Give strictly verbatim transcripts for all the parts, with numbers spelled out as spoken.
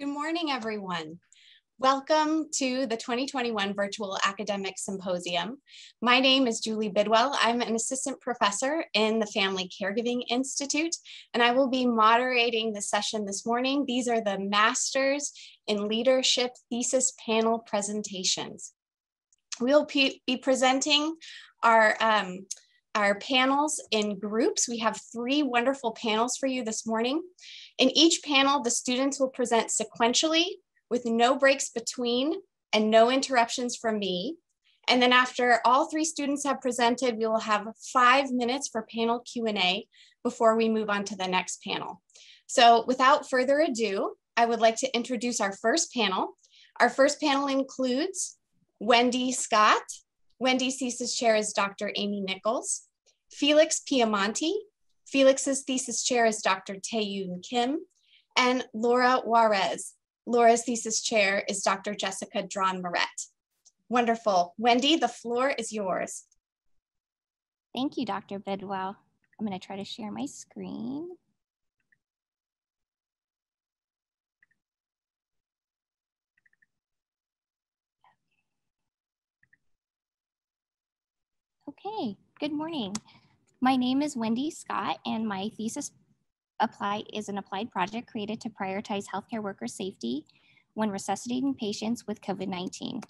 Good morning, everyone. Welcome to the twenty twenty-one Virtual Academic Symposium. My name is Julie Bidwell. I'm an assistant professor in the Family Caregiving Institute, and I will be moderating the session this morning. These are the Masters in Leadership thesis panel presentations. We'll be presenting our um, our panels in groups. We have three wonderful panels for you this morning. In each panel, the students will present sequentially with no breaks between and no interruptions from me. And then after all three students have presented, we will have five minutes for panel Q and A before we move on to the next panel. So without further ado, I would like to introduce our first panel. Our first panel includes Wendy Scott. Wendy thesis chair is Doctor Amy Nichols. Felix Piamonte. Felix's thesis chair is Doctor Tae-Yoon Kim. And Laura Juarez. Laura's thesis chair is Doctor Jessica Draten-Morett. Wonderful. Wendy, the floor is yours. Thank you, Doctor Bidwell. I'm going to try to share my screen. Okay, good morning. My name is Wendy Scott, and my thesis apply is an applied project created to prioritize healthcare worker safety when resuscitating patients with COVID nineteen.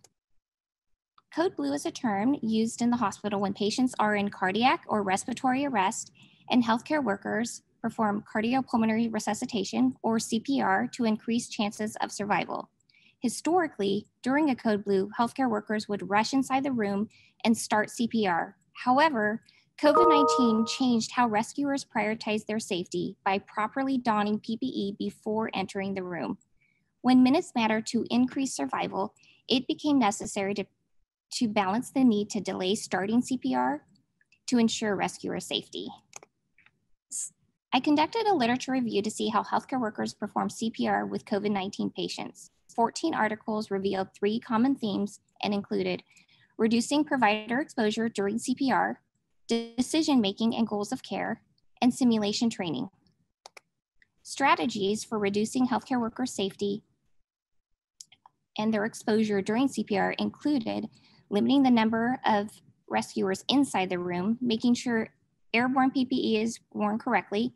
Code blue is a term used in the hospital when patients are in cardiac or respiratory arrest and healthcare workers perform cardiopulmonary resuscitation or C P R to increase chances of survival. Historically, during a code blue, healthcare workers would rush inside the room and start C P R. However, COVID nineteen changed how rescuers prioritize their safety by properly donning P P E before entering the room. When minutes matter to increase survival, it became necessary to, to balance the need to delay starting C P R to ensure rescuer safety. I conducted a literature review to see how healthcare workers perform C P R with COVID nineteen patients. fourteen articles revealed three common themes and included reducing provider exposure during C P R, decision-making and goals of care, and simulation training. Strategies for reducing healthcare worker safety and their exposure during C P R included limiting the number of rescuers inside the room, making sure airborne P P E is worn correctly,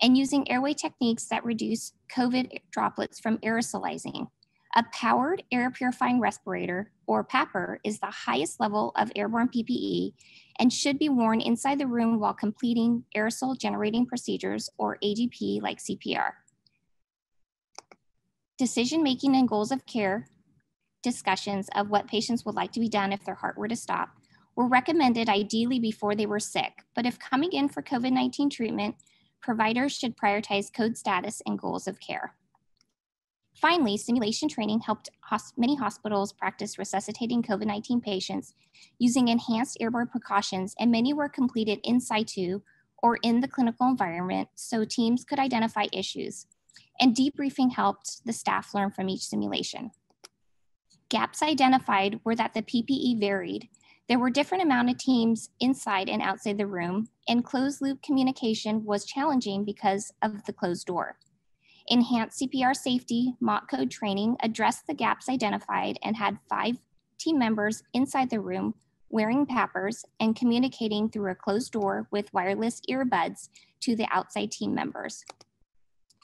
and using airway techniques that reduce COVID droplets from aerosolizing. A powered air purifying respirator, or P A P R, is the highest level of airborne P P E and should be worn inside the room while completing aerosol generating procedures, or A G P, like C P R. Decision-making and goals of care discussions of what patients would like to be done if their heart were to stop were recommended ideally before they were sick, but if coming in for COVID nineteen treatment, providers should prioritize code status and goals of care. Finally, simulation training helped many hospitals practice resuscitating COVID nineteen patients using enhanced airborne precautions, and many were completed in situ or in the clinical environment so teams could identify issues. And debriefing helped the staff learn from each simulation. Gaps identified were that the P P E varied. There were different amounts of teams inside and outside the room, and closed loop communication was challenging because of the closed door. Enhanced C P R safety mock code training addressed the gaps identified and had five team members inside the room wearing P A P Rs and communicating through a closed door with wireless earbuds to the outside team members.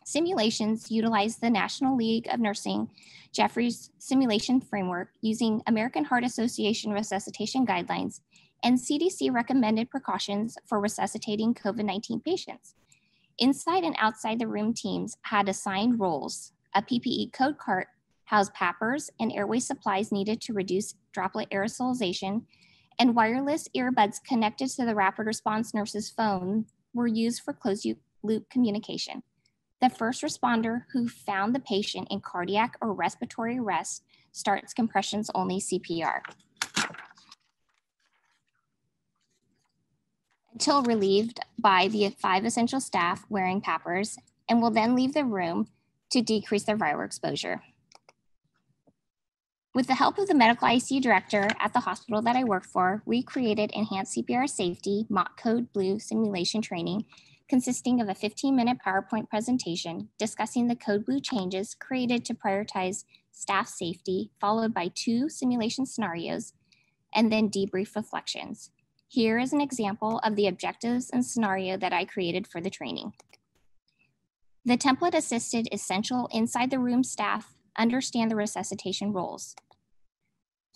Simulations utilized the National League of Nursing Jeffries simulation framework using American Heart Association resuscitation guidelines and C D C recommended precautions for resuscitating COVID nineteen patients. Inside and outside the room teams had assigned roles. A P P E code cart housed P A P Rs and airway supplies needed to reduce droplet aerosolization, and wireless earbuds connected to the rapid response nurse's phone were used for closed loop communication. The first responder who found the patient in cardiac or respiratory arrest starts compressions only C P R. Until relieved by the five essential staff wearing P A P Rs and will then leave the room to decrease their viral exposure. With the help of the medical I C U director at the hospital that I worked for, we created enhanced C P R safety mock code blue simulation training consisting of a fifteen minute PowerPoint presentation discussing the Code Blue changes created to prioritize staff safety, followed by two simulation scenarios, and then debrief reflections. Here is an example of the objectives and scenario that I created for the training. The template assisted essential inside the room staff understand the resuscitation roles.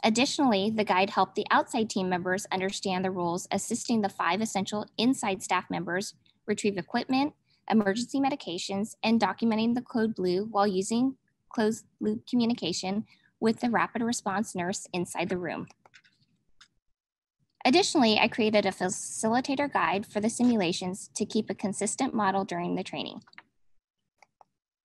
Additionally, the guide helped the outside team members understand the roles, assisting the five essential inside staff members retrieve equipment, emergency medications, and documenting the Code Blue while using closed loop communication with the rapid response nurse inside the room. Additionally, I created a facilitator guide for the simulations to keep a consistent model during the training.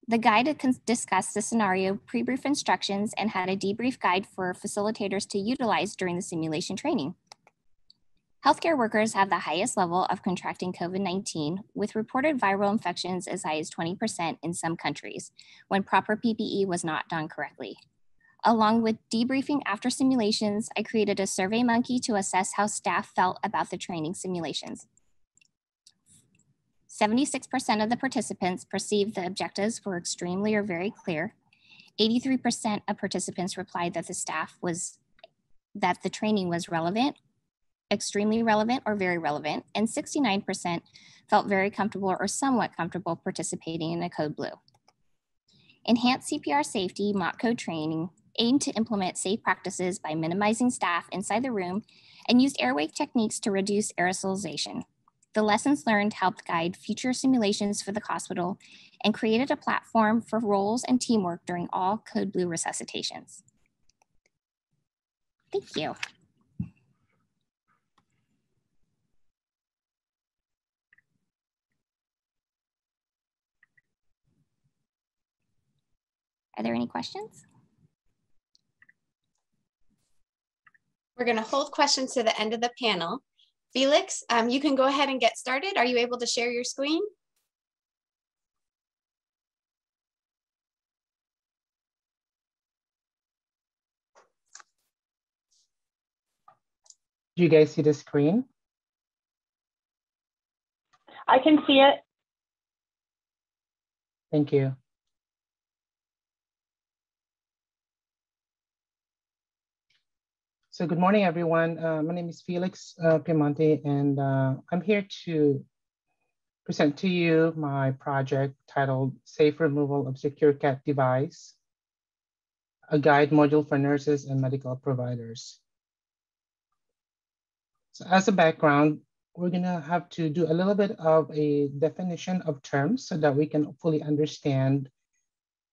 The guide discussed the scenario pre-brief instructions and had a debrief guide for facilitators to utilize during the simulation training. Healthcare workers have the highest level of contracting COVID nineteen, with reported viral infections as high as twenty percent in some countries when proper P P E was not done correctly. Along with debriefing after simulations, I created a SurveyMonkey to assess how staff felt about the training simulations. seventy-six percent of the participants perceived the objectives were extremely or very clear. eighty-three percent of participants replied that the staff was, that the training was relevant, extremely relevant, or very relevant, and sixty-nine percent felt very comfortable or somewhat comfortable participating in a Code Blue. Enhanced C P R safety mock code training aimed to implement safe practices by minimizing staff inside the room and used airway techniques to reduce aerosolization. The lessons learned helped guide future simulations for the hospital and created a platform for roles and teamwork during all Code Blue resuscitations. Thank you. Are there any questions? We're going to hold questions to the end of the panel. Felix, um, you can go ahead and get started. Are you able to share your screen? Do you guys see the screen? I can see it. Thank you. So good morning, everyone. Uh, my name is Felix uh, Piamonte, and uh, I'm here to present to you my project titled Safe Removal of SecureCat Device, a guide module for nurses and medical providers. So as a background, we're gonna have to do a little bit of a definition of terms so that we can fully understand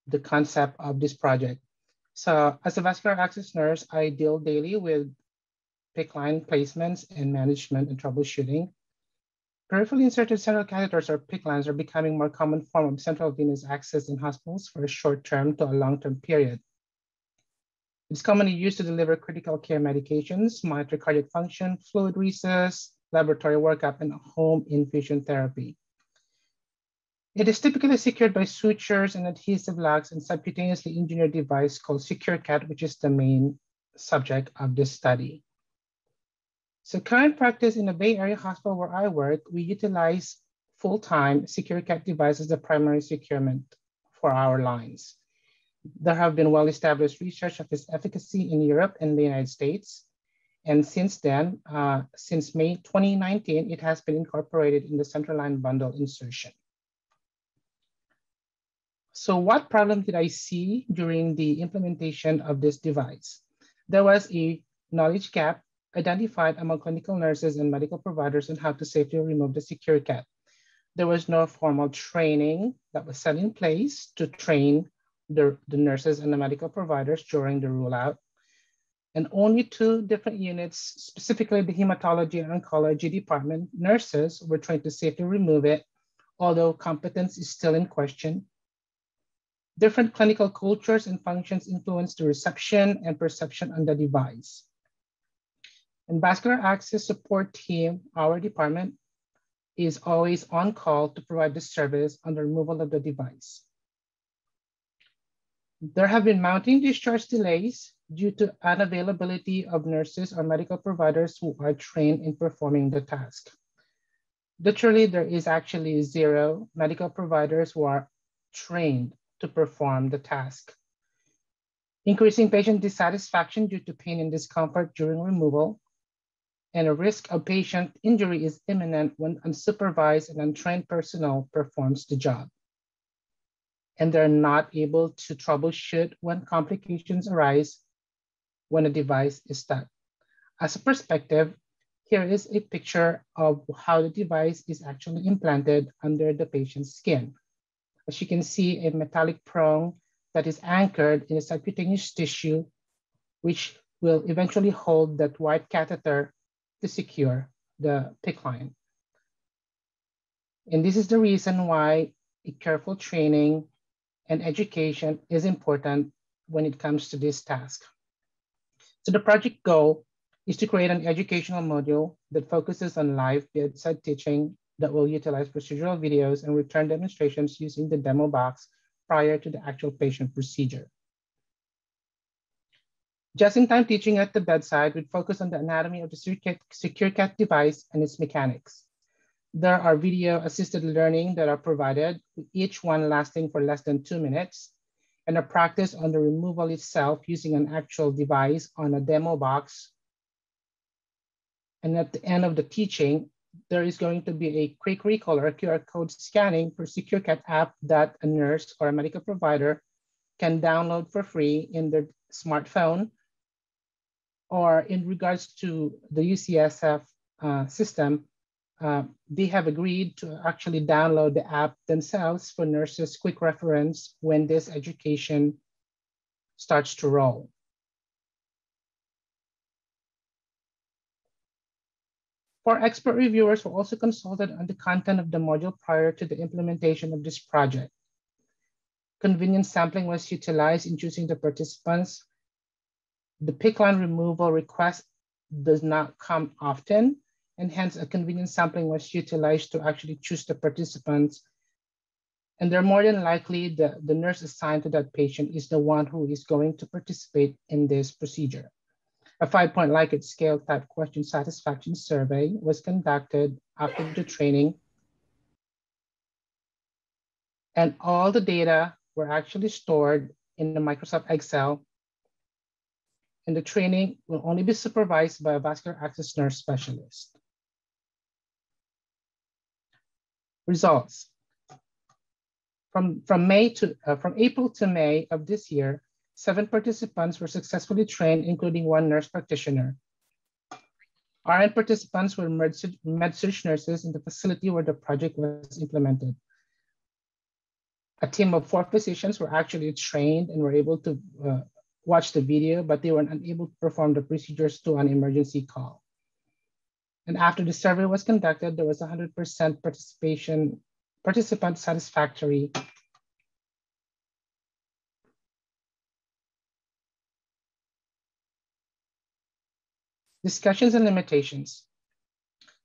the concept of this project. So as a vascular access nurse, I deal daily with P I C C line placements and management and troubleshooting. Peripherally inserted central catheters or P I C C lines are becoming more common form of central venous access in hospitals for a short-term to a long-term period. It's commonly used to deliver critical care medications, monitor cardiac function, fluid recess, laboratory workup, and home infusion therapy. It is typically secured by sutures and adhesive locks and subcutaneously engineered device called SecureCat, which is the main subject of this study. So current practice in the Bay Area hospital where I work, we utilize full-time SecureCat device as the primary securement for our lines. There have been well-established research of its efficacy in Europe and the United States. And since then, uh, since May twenty nineteen, it has been incorporated in the central line bundle insertion. So what problem did I see during the implementation of this device? There was a knowledge gap identified among clinical nurses and medical providers on how to safely remove the SecureCat. There was no formal training that was set in place to train the, the nurses and the medical providers during the rollout. And only two different units, specifically the hematology and oncology department nurses, were trained to safely remove it, although competence is still in question. Different clinical cultures and functions influence the reception and perception on the device. And vascular access support team, our department, is always on call to provide the service on the removal of the device. There have been mounting discharge delays due to unavailability of nurses or medical providers who are trained in performing the task. Literally, there is actually zero medical providers who are trained to perform the task. Increasing patient dissatisfaction due to pain and discomfort during removal, and a risk of patient injury is imminent when unsupervised and untrained personnel performs the job. And they're not able to troubleshoot when complications arise when a device is stuck. As a perspective, here is a picture of how the device is actually implanted under the patient's skin. As you can see, a metallic prong that is anchored in a subcutaneous tissue, which will eventually hold that white catheter to secure the P I C C line. And this is the reason why a careful training and education is important when it comes to this task. So the project goal is to create an educational module that focuses on live bedside teaching that will utilize procedural videos and return demonstrations using the demo box prior to the actual patient procedure. Just-in-time teaching at the bedside would focus on the anatomy of the SecureCat device and its mechanics. There are video-assisted learning that are provided, each one lasting for less than two minutes, and a practice on the removal itself using an actual device on a demo box. And at the end of the teaching, there is going to be a quick recall or Q R code scanning for SecureCat app that a nurse or a medical provider can download for free in their smartphone, or in regards to the U C S F uh, system, uh, they have agreed to actually download the app themselves for nurses' quick reference when this education starts to roll. Our expert reviewers were also consulted on the content of the module prior to the implementation of this project. Convenient sampling was utilized in choosing the participants. The P I C C line removal request does not come often, and hence a convenient sampling was utilized to actually choose the participants. And they're more than likely the, the nurse assigned to that patient is the one who is going to participate in this procedure. A five-point Likert scale type question satisfaction survey was conducted after the training. And all the data were actually stored in the Microsoft Excel. And the training will only be supervised by a vascular access nurse specialist. Results. From, from, May to, uh, from April to May of this year, seven participants were successfully trained, including one nurse practitioner. R N participants were med-surg nurses in the facility where the project was implemented. A team of four physicians were actually trained and were able to uh, watch the video, but they were unable to perform the procedures to an emergency call. And after the survey was conducted, there was one hundred percent participation, participant satisfactory. Discussions and limitations.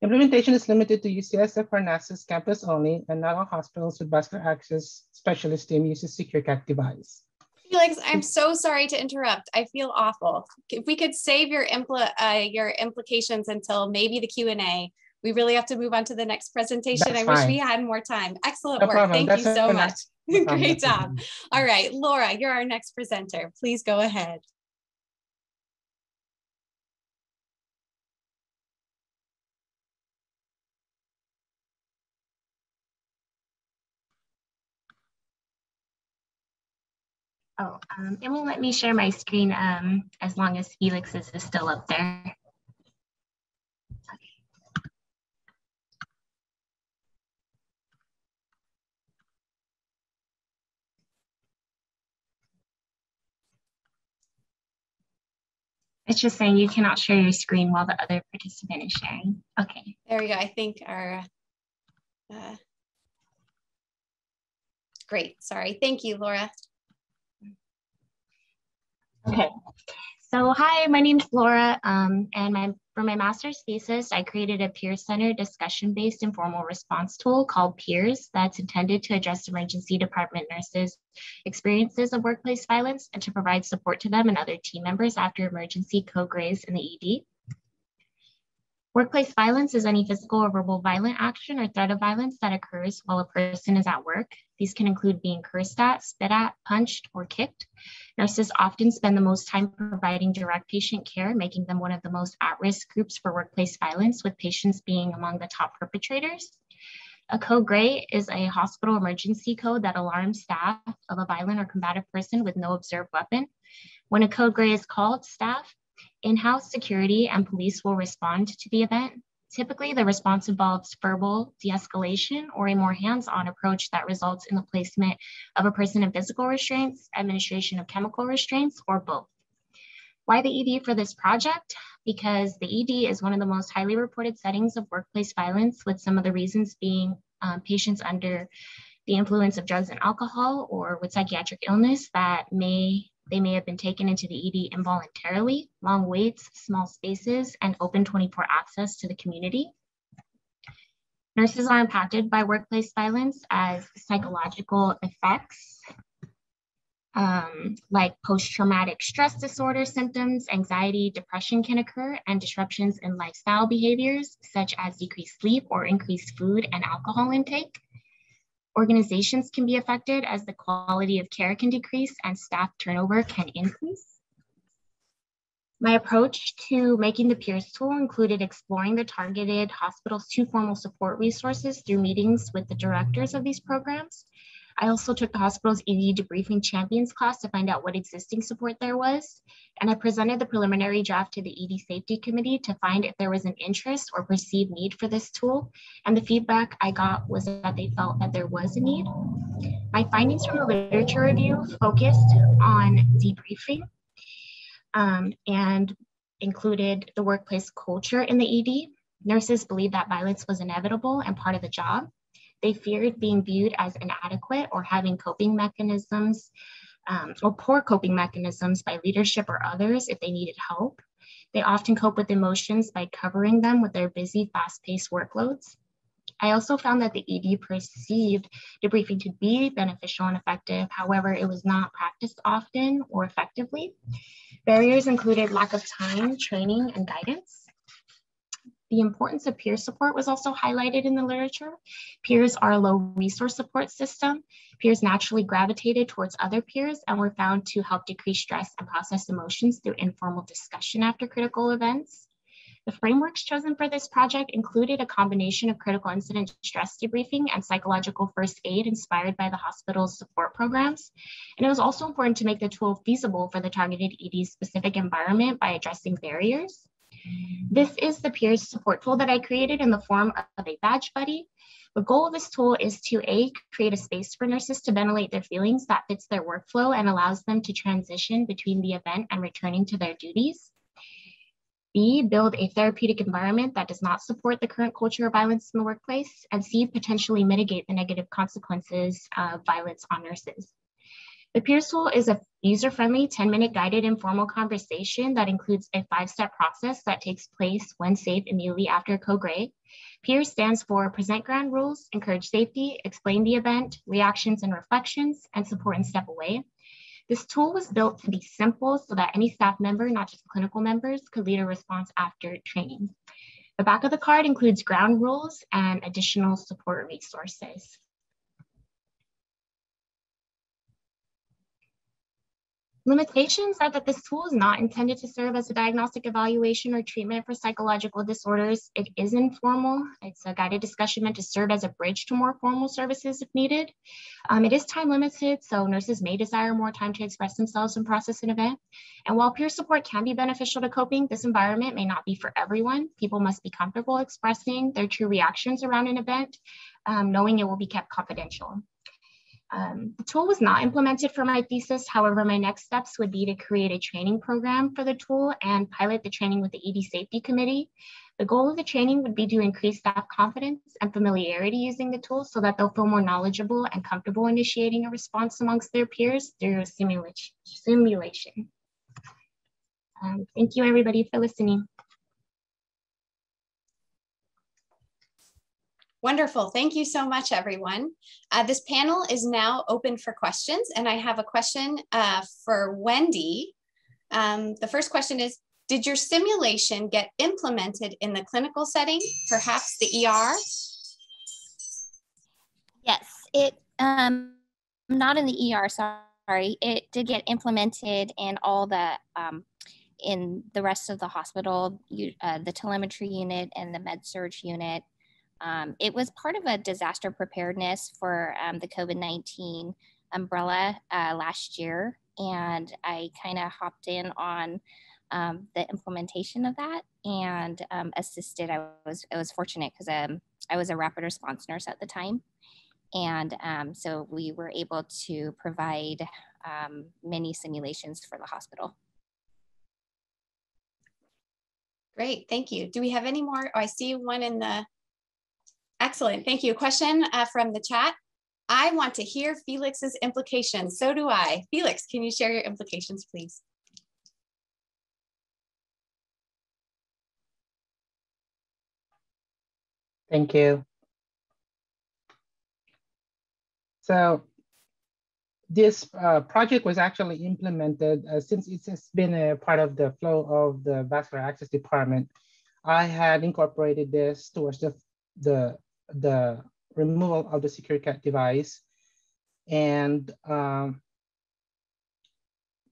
Implementation is limited to U C S F or NASA's campus only, and not all hospitals with vascular access specialist team uses SecureCat device. Felix, I'm so sorry to interrupt. I feel awful. If we could save your, impl uh, your implications until maybe the Q and A, we really have to move on to the next presentation. That's I fine. wish we had more time. Excellent no work. Problem. Thank That's you so much. No Great job. All right, Laura, you're our next presenter. Please go ahead. Oh, um, it won't let me share my screen um, as long as Felix's is still up there. Okay. It's just saying you cannot share your screen while the other participant is sharing. Okay. There we go. I think our... Uh, great. Sorry. Thank you, Laura. Okay, so hi, my name's Laura, um, and my, for my master's thesis, I created a peer-centered discussion-based informal response tool called PEERS that's intended to address emergency department nurses' experiences of workplace violence and to provide support to them and other team members after emergency code graves in the E D. Workplace violence is any physical or verbal violent action or threat of violence that occurs while a person is at work. These can include being cursed at, spit at, punched, or kicked. Nurses often spend the most time providing direct patient care, making them one of the most at-risk groups for workplace violence, with patients being among the top perpetrators. A code gray is a hospital emergency code that alarms staff of a violent or combative person with no observed weapon. When a code gray is called, staff, in-house security, and police will respond to the event. Typically, the response involves verbal de-escalation or a more hands-on approach that results in the placement of a person in physical restraints, administration of chemical restraints, or both. Why the E D for this project? Because the E D is one of the most highly reported settings of workplace violence, with some of the reasons being um, patients under the influence of drugs and alcohol or with psychiatric illness that may They may have been taken into the E D involuntarily, long waits, small spaces, and open twenty-four access to the community. Nurses are impacted by workplace violence as psychological effects, um, like post-traumatic stress disorder symptoms, anxiety, depression can occur, and disruptions in lifestyle behaviors, such as decreased sleep or increased food and alcohol intake. Organizations can be affected as the quality of care can decrease and staff turnover can increase. My approach to making the peers tool included exploring the targeted hospitals to formal support resources through meetings with the directors of these programs. I also took the hospital's E D debriefing champions class to find out what existing support there was. And I presented the preliminary draft to the E D safety committee to find if there was an interest or perceived need for this tool. And the feedback I got was that they felt that there was a need. My findings from the literature review focused on debriefing um, and included the workplace culture in the E D. Nurses believed that violence was inevitable and part of the job. They feared being viewed as inadequate or having coping mechanisms um, or poor coping mechanisms by leadership or others if they needed help. They often cope with emotions by covering them with their busy, fast-paced workloads. I also found that the E D perceived debriefing to be beneficial and effective. However, it was not practiced often or effectively. Barriers included lack of time, training, and guidance. The importance of peer support was also highlighted in the literature. Peers are a low resource support system. Peers naturally gravitated towards other peers and were found to help decrease stress and process emotions through informal discussion after critical events. The frameworks chosen for this project included a combination of critical incident stress debriefing and psychological first aid inspired by the hospital's support programs. And it was also important to make the tool feasible for the targeted E D specific environment by addressing barriers. This is the peer support tool that I created in the form of a badge buddy. The goal of this tool is to A, create a space for nurses to ventilate their feelings that fits their workflow and allows them to transition between the event and returning to their duties. B, build a therapeutic environment that does not support the current culture of violence in the workplace. And C, potentially mitigate the negative consequences of violence on nurses. The peers tool is a user-friendly ten-minute guided informal conversation that includes a five-step process that takes place when safe immediately after code gray. Peers stands for present ground rules, encourage safety, explain the event, reactions and reflections, and support and step away. This tool was built to be simple so that any staff member, not just clinical members, could lead a response after training. The back of the card includes ground rules and additional support resources. Limitations are that this tool is not intended to serve as a diagnostic evaluation or treatment for psychological disorders. It is informal. It's a guided discussion meant to serve as a bridge to more formal services if needed. Um, it is time limited, so nurses may desire more time to express themselves and process an event. And while peer support can be beneficial to coping, this environment may not be for everyone. People must be comfortable expressing their true reactions around an event, um, knowing it will be kept confidential. Um, the tool was not implemented for my thesis. However, my next steps would be to create a training program for the tool and pilot the training with the E D Safety Committee. The goal of the training would be to increase staff confidence and familiarity using the tool so that they'll feel more knowledgeable and comfortable initiating a response amongst their peers through simulation. Um, thank you everybody for listening. Wonderful. Thank you so much, everyone. Uh, this panel is now open for questions, and I have a question uh, for Wendy. Um, the first question is, Did your simulation get implemented in the clinical setting, perhaps the E R? Yes, it, um, not in the E R, sorry. It did get implemented in all the, um, in the rest of the hospital, you, uh, the telemetry unit and the med-surg unit. Um, it was part of a disaster preparedness for um, the COVID nineteen umbrella uh, last year. And I kind of hopped in on um, the implementation of that and um, assisted. I was, I was fortunate because um, I was a rapid response nurse at the time. And um, so we were able to provide um, many simulations for the hospital. Great, thank you. Do we have any more? Oh, I see one in the, excellent, thank you. Question uh, from the chat. I want to hear Felix's implications. So do I. Felix, can you share your implications, please? Thank you. So this uh, project was actually implemented uh, since it has been a part of the flow of the vascular access department. I had incorporated this towards the, the, the removal of the SecureCat device. And um,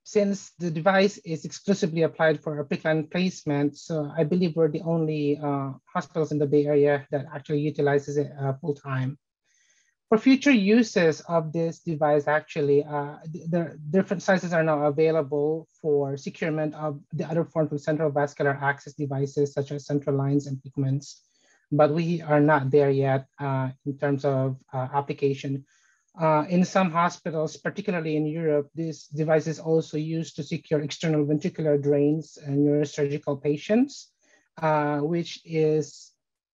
since the device is exclusively applied for a pre-planned placement, so I believe we're the only uh, hospitals in the Bay Area that actually utilizes it uh, full time. For future uses of this device, actually, uh, the, the different sizes are now available for securement of the other forms of central vascular access devices, such as central lines and pigments, but we are not there yet uh, in terms of uh, application. Uh, in some hospitals, particularly in Europe, this device is also used to secure external ventricular drains and neurosurgical patients, uh, which is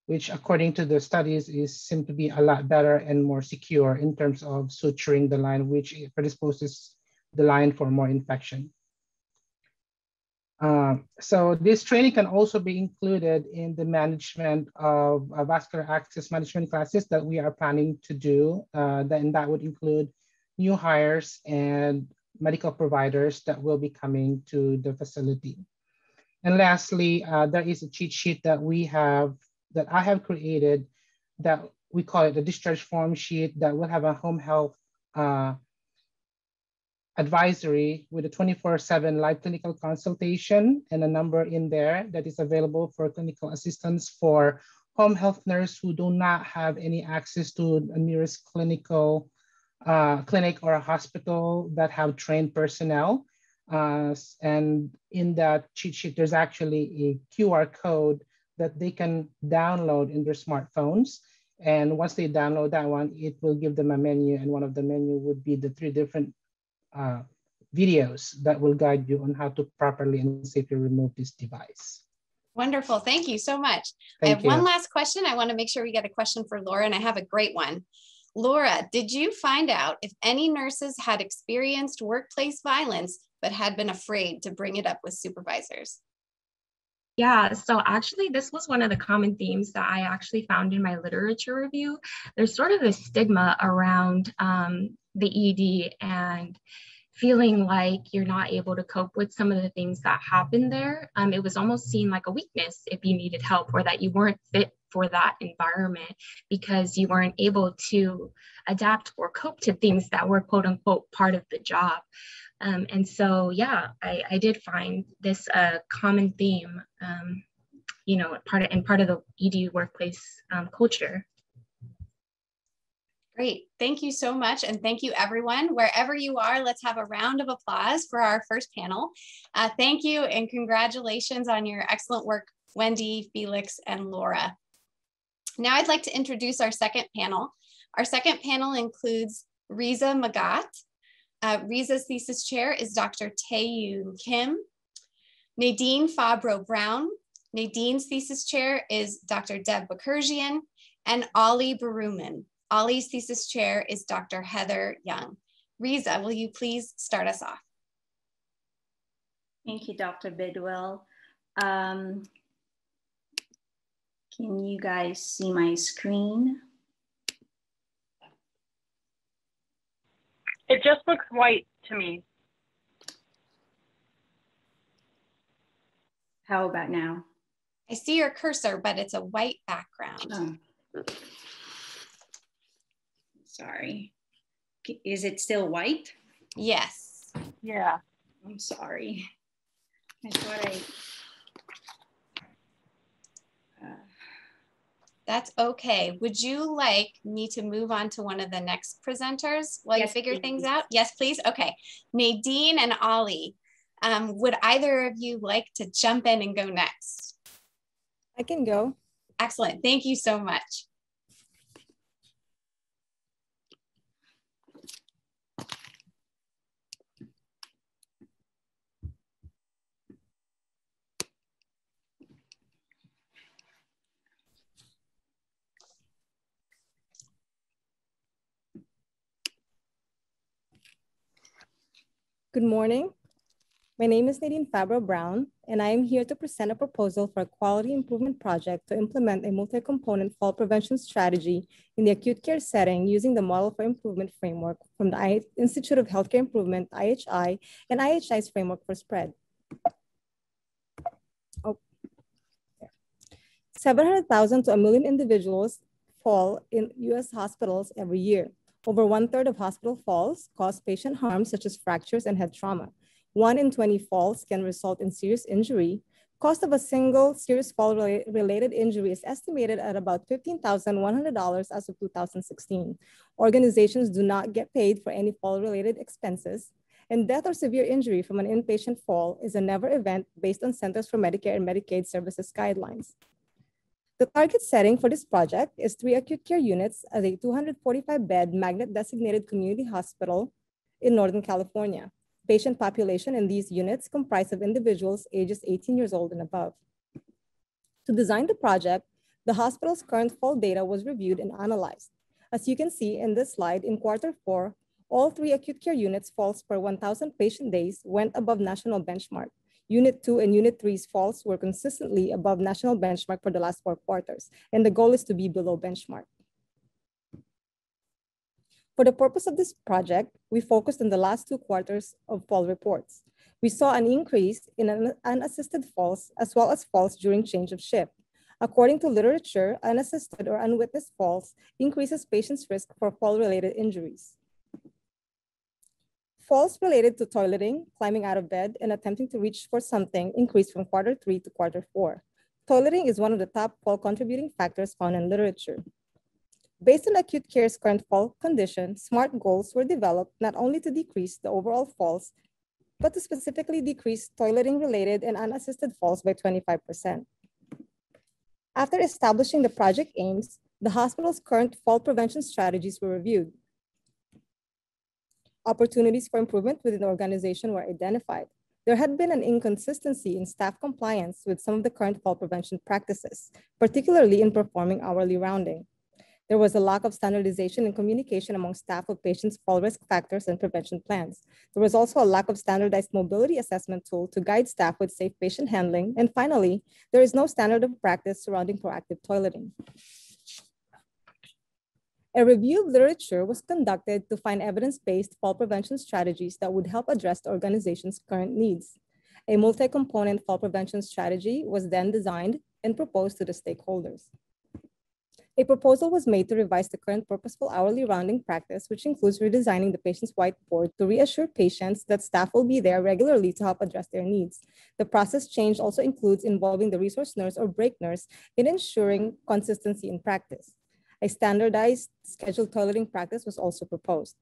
which according to the studies is seemed to be a lot better and more secure in terms of suturing the line, which predisposes the line for more infection. Uh, so this training can also be included in the management of uh, vascular access management classes that we are planning to do. Uh, then that would include new hires and medical providers that will be coming to the facility. And lastly, uh, there is a cheat sheet that we have that I have created that we call it a discharge form sheet that will have a home health uh, advisory with a twenty-four seven live clinical consultation and a number in there that is available for clinical assistance for home health nurses who do not have any access to the nearest clinical uh, clinic or a hospital that have trained personnel. Uh, and in that cheat sheet, there's actually a Q R code that they can download in their smartphones. And once they download that one, it will give them a menu, and one of the menu would be the three different uh, videos that will guide you on how to properly and safely remove this device. Wonderful, thank you so much. Thank I have you. One last question. I wanna make sure we get a question for Laura, and I have a great one. Laura, did you find out if any nurses had experienced workplace violence but had been afraid to bring it up with supervisors? Yeah, so actually this was one of the common themes that I actually found in my literature review. There's sort of this stigma around um, the E D and feeling like you're not able to cope with some of the things that happened there. Um, it was almost seen like a weakness if you needed help, or that you weren't fit for that environment because you weren't able to adapt or cope to things that were quote unquote part of the job. Um, and so, yeah, I, I did find this a uh, common theme, um, you know, part of, and part of the E D workplace um, culture. Great, thank you so much. And thank you everyone, wherever you are, let's have a round of applause for our first panel. Uh, thank you and congratulations on your excellent work, Wendy, Felix, and Laura. Now I'd like to introduce our second panel. Our second panel includes Riza Magat. Uh, Riza's thesis chair is Doctor Tae-Yoon Kim. Nadine Fabro Brown. Nadine's thesis chair is Doctor Deb Bakerjian, and Ollie Beruman. Ollie's thesis chair is Doctor Heather Young. Riza, will you please start us off? Thank you, Doctor Bidwell. Um, can you guys see my screen? It just looks white to me. How about now? I see your cursor, but it's a white background. Oh. Sorry. Is it still white? Yes. Yeah. I'm sorry. I thought I... Uh... That's okay. Would you like me to move on to one of the next presenters while yes, you figure please. things out? Yes, please. Okay. Nadine and Ollie, um, would either of you like to jump in and go next? I can go. Excellent. Thank you so much. Good morning. My name is Nadine Fabro Brown, and I am here to present a proposal for a quality improvement project to implement a multi-component fall prevention strategy in the acute care setting using the Model for Improvement framework from the Institute of Healthcare Improvement, I H I, and I H I's framework for spread. Oh. seven hundred thousand to a million individuals fall in U S hospitals every year. Over one third of hospital falls cause patient harm, such as fractures and head trauma. one in twenty falls can result in serious injury. Cost of a single serious fall-related injury is estimated at about fifteen thousand one hundred dollars as of two thousand sixteen. Organizations do not get paid for any fall-related expenses, and death or severe injury from an inpatient fall is a never event based on Centers for Medicare and Medicaid Services guidelines. The target setting for this project is three acute care units at a two hundred forty-five bed magnet-designated community hospital in Northern California. Patient population in these units comprise of individuals ages eighteen years old and above. To design the project, the hospital's current fall data was reviewed and analyzed. As you can see in this slide, in quarter four, all three acute care units' falls per one thousand patient days went above national benchmark. Unit two and Unit three's falls were consistently above national benchmark for the last four quarters, and the goal is to be below benchmark. For the purpose of this project, we focused on the last two quarters of fall reports. We saw an increase in un unassisted falls as well as falls during change of shift. According to literature, unassisted or unwitnessed falls increases patients' risk for fall-related injuries. Falls related to toileting, climbing out of bed, and attempting to reach for something increased from quarter three to quarter four. Toileting is one of the top fall contributing factors found in literature. Based on acute care's current fall condition, SMART goals were developed not only to decrease the overall falls, but to specifically decrease toileting related and unassisted falls by twenty-five percent. After establishing the project aims, the hospital's current fall prevention strategies were reviewed. Opportunities for improvement within the organization were identified. There had been an inconsistency in staff compliance with some of the current fall prevention practices, particularly in performing hourly rounding. There was a lack of standardization and communication among staff of patients' fall risk factors and prevention plans. There was also a lack of standardized mobility assessment tool to guide staff with safe patient handling. And finally, there is no standard of practice surrounding proactive toileting. A review of literature was conducted to find evidence-based fall prevention strategies that would help address the organization's current needs. A multi-component fall prevention strategy was then designed and proposed to the stakeholders. A proposal was made to revise the current purposeful hourly rounding practice, which includes redesigning the patient's whiteboard to reassure patients that staff will be there regularly to help address their needs. The process change also includes involving the resource nurse or break nurse in ensuring consistency in practice. A standardized scheduled toileting practice was also proposed.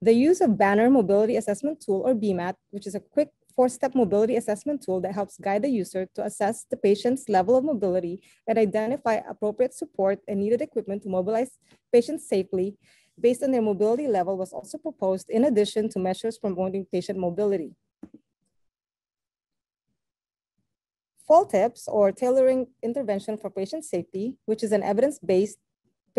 The use of Banner Mobility Assessment Tool, or B MAT, which is a quick four-step mobility assessment tool that helps guide the user to assess the patient's level of mobility and identify appropriate support and needed equipment to mobilize patients safely based on their mobility level, was also proposed in addition to measures promoting patient mobility. Fall tips, or tailoring intervention for patient safety, which is an evidence-based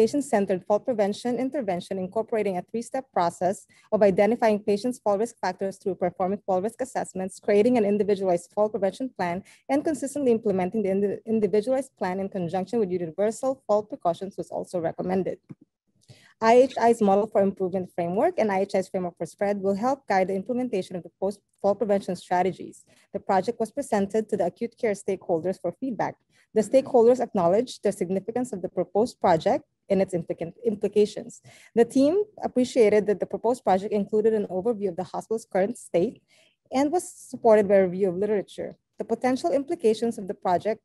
patient-centered fall prevention intervention incorporating a three-step process of identifying patients' fall risk factors through performing fall risk assessments, creating an individualized fall prevention plan, and consistently implementing the ind individualized plan in conjunction with universal fall precautions was also recommended. I H I's model for improvement framework and I H I's framework for spread will help guide the implementation of the post-fall prevention strategies. The project was presented to the acute care stakeholders for feedback. The stakeholders acknowledged the significance of the proposed project and its implications. The team appreciated that the proposed project included an overview of the hospital's current state and was supported by a review of literature. The potential implications of the project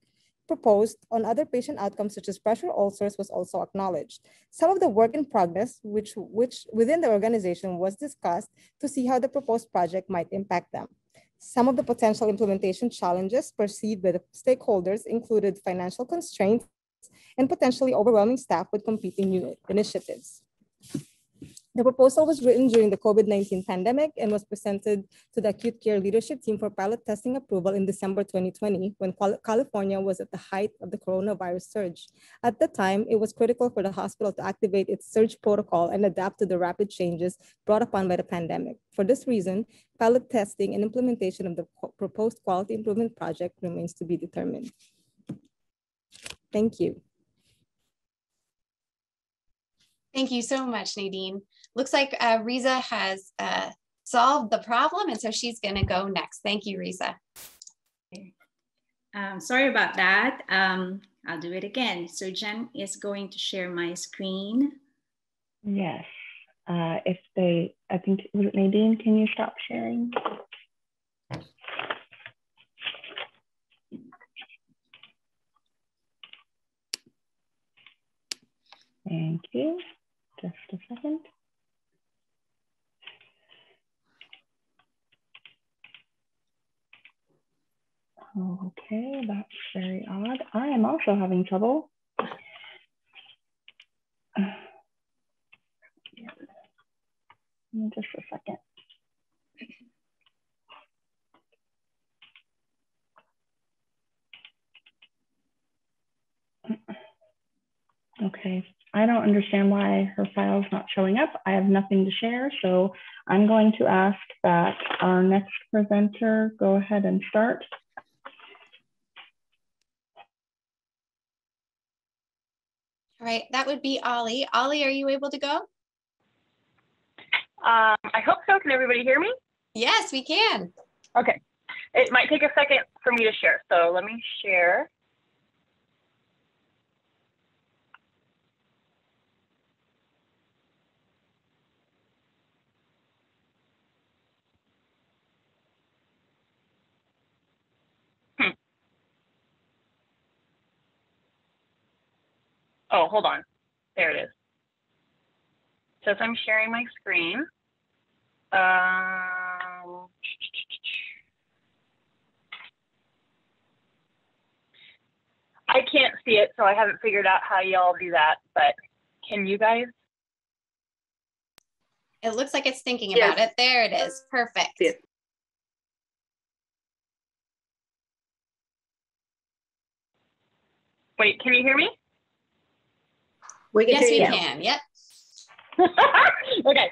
proposed on other patient outcomes such as pressure ulcers was also acknowledged. Some of the work in progress which, which within the organization was discussed to see how the proposed project might impact them. Some of the potential implementation challenges perceived by the stakeholders included financial constraints and potentially overwhelming staff with competing new initiatives. The proposal was written during the COVID nineteen pandemic and was presented to the acute care leadership team for pilot testing approval in December twenty twenty, when California was at the height of the coronavirus surge. At the time, it was critical for the hospital to activate its surge protocol and adapt to the rapid changes brought upon by the pandemic. For this reason, pilot testing and implementation of the proposed quality improvement project remains to be determined. Thank you. Thank you so much, Nadine. Looks like uh, Riza has uh, solved the problem, and so she's going to go next. Thank you, Riza. Okay. Um, sorry about that. Um, I'll do it again. So Jen is going to share my screen. Yes. Uh, if they, I think, was it Nadine? Can you stop sharing? Thank you. Just a second. Okay, that's very odd. I am also having trouble. Just a second. Okay, I don't understand why her file is not showing up. I have nothing to share, so I'm going to ask that our next presenter go ahead and start. All right, that would be Ollie. Ollie, are you able to go? Um, I hope so. Can everybody hear me? Yes, we can. Okay. It might take a second for me to share, so let me share. Oh, hold on. There it is. So if I'm sharing my screen, um, I can't see it, so I haven't figured out how y'all do that, but can you guys? It looks like it's thinking about it. There it is. Perfect. Yes. Wait, can you hear me? We can yes, we now. can. Yep. Okay.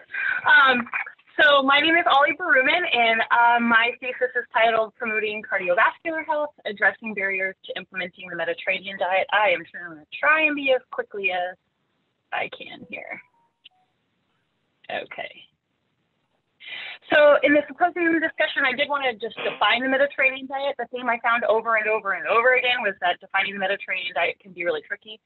Um, so my name is Ollie Beruman, and uh, my thesis is titled "Promoting Cardiovascular Health: Addressing Barriers to Implementing the Mediterranean Diet." I am going to try and be as quickly as I can here. Okay. So in the symposium discussion, I did want to just define the Mediterranean diet. The theme I found over and over and over again was that defining the Mediterranean diet can be really tricky.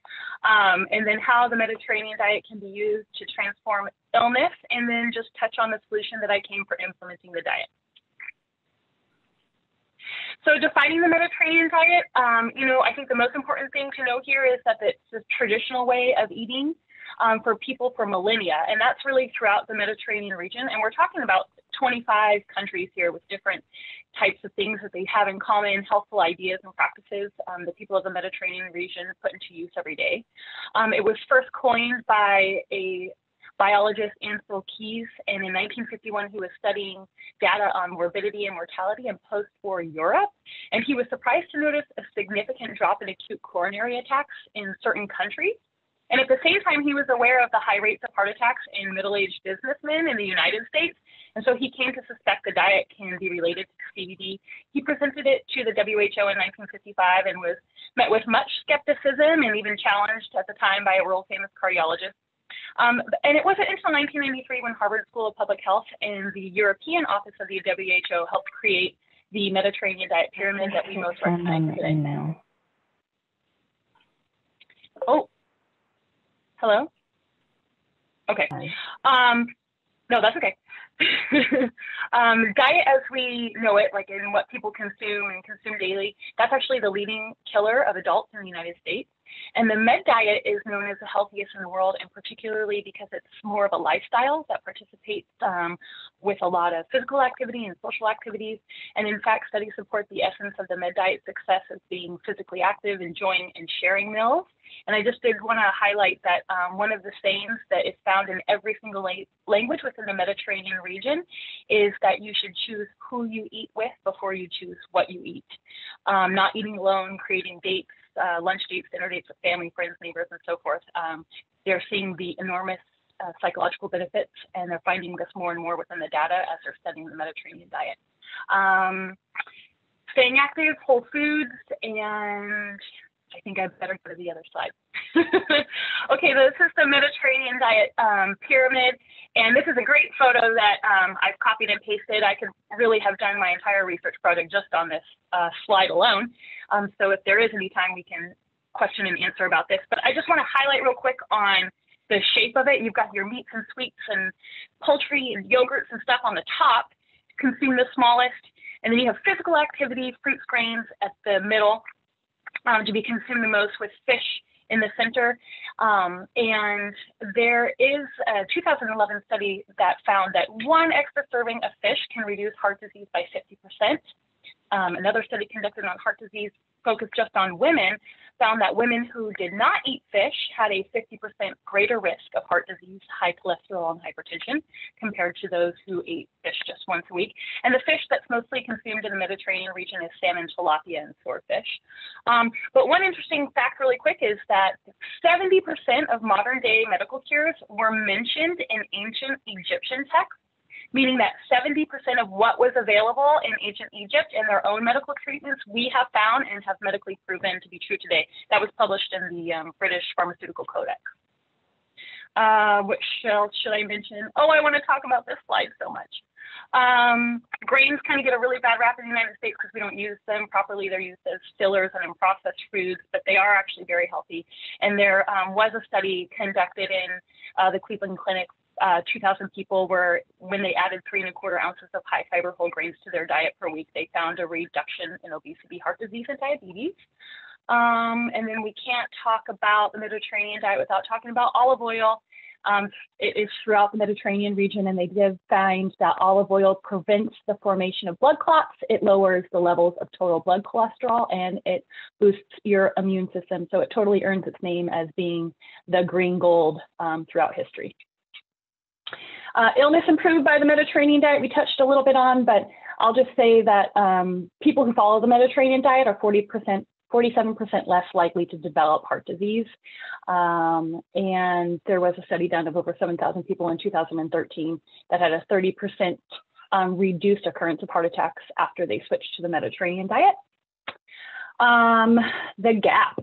Um, and then how the Mediterranean diet can be used to transform illness, and then just touch on the solution that I came for implementing the diet. So defining the Mediterranean diet, um, you know, I think the most important thing to know here is that it's the traditional way of eating. Um, for people for millennia, and that's really throughout the Mediterranean region, and we're talking about twenty-five countries here with different types of things that they have in common, helpful ideas and practices um, the people of the Mediterranean region put into use every day. Um, it was first coined by a biologist, Ansel Keys, and in nineteen fifty-one he was studying data on morbidity and mortality in post-war Europe, and he was surprised to notice a significant drop in acute coronary attacks in certain countries. And at the same time, he was aware of the high rates of heart attacks in middle-aged businessmen in the United States. And so he came to suspect the diet can be related to C V D. He presented it to the W H O in nineteen fifty-five and was met with much skepticism and even challenged at the time by a world-famous cardiologist. Um, and it wasn't until nineteen ninety-three when Harvard School of Public Health and the European Office of the W H O helped create the Mediterranean diet pyramid that we most recognize today. Now. Oh, hello? Okay. Um, no, that's okay. um, diet as we know it, like in what people consume and consume daily, that's actually the leading killer of adults in the United States. And the med diet is known as the healthiest in the world, and particularly because it's more of a lifestyle that participates um, with a lot of physical activity and social activities. And in fact, studies support the essence of the med diet success as being physically active, enjoying and sharing meals. And I just did want to highlight that um, one of the sayings that is found in every single la language within the Mediterranean region is that you should choose who you eat with before you choose what you eat. Um, not eating alone, creating dates, Uh, lunch dates, dinner dates with family, friends, neighbors, and so forth. Um, they're seeing the enormous uh, psychological benefits, and they're finding this more and more within the data as they're studying the Mediterranean diet. Um, staying active, whole foods, and I think I better go to the other slide. Okay, this is the Mediterranean diet um, pyramid, and this is a great photo that um, I've copied and pasted. I could really have done my entire research project just on this uh, slide alone. Um, so if there is any time, we can question and answer about this. But I just want to highlight real quick on the shape of it. You've got your meats and sweets and poultry and yogurts and stuff on the top, consume the smallest, and then you have physical activity, fruits, grains at the middle. Um, to be consumed the most, with fish in the center. Um, and there is a two thousand eleven study that found that one extra serving of fish can reduce heart disease by fifty percent. Um, another study conducted on heart disease focused just on women found that women who did not eat fish had a fifty percent greater risk of heart disease, high cholesterol, and hypertension compared to those who ate fish just once a week. And the fish that's mostly consumed in the Mediterranean region is salmon, tilapia, and swordfish. Um, but one interesting fact really quick is that seventy percent of modern-day medical cures were mentioned in ancient Egyptian texts, meaning that seventy percent of what was available in ancient Egypt in their own medical treatments we have found and have medically proven to be true today. That was published in the um, British Pharmaceutical Codex. Uh, what else should I mention? Oh, I want to talk about this slide so much. Um, grains kind of get a really bad rap in the United States because we don't use them properly. They're used as fillers and in processed foods, but they are actually very healthy. And there um, was a study conducted in uh, the Cleveland Clinic. Uh, two thousand people were, when they added three and a quarter ounces of high fiber whole grains to their diet per week, they found a reduction in obesity, heart disease, and diabetes. Um, and then we can't talk about the Mediterranean diet without talking about olive oil. Um, it is throughout the Mediterranean region, and they did find that olive oil prevents the formation of blood clots. It lowers the levels of total blood cholesterol, and it boosts your immune system. So it totally earns its name as being the green gold um, throughout history. Uh, illness improved by the Mediterranean diet, we touched a little bit on, but I'll just say that um, people who follow the Mediterranean diet are forty percent, forty-seven percent less likely to develop heart disease. Um, and there was a study done of over seven thousand people in two thousand thirteen that had a thirty percent um, reduced occurrence of heart attacks after they switched to the Mediterranean diet. Um, the gap.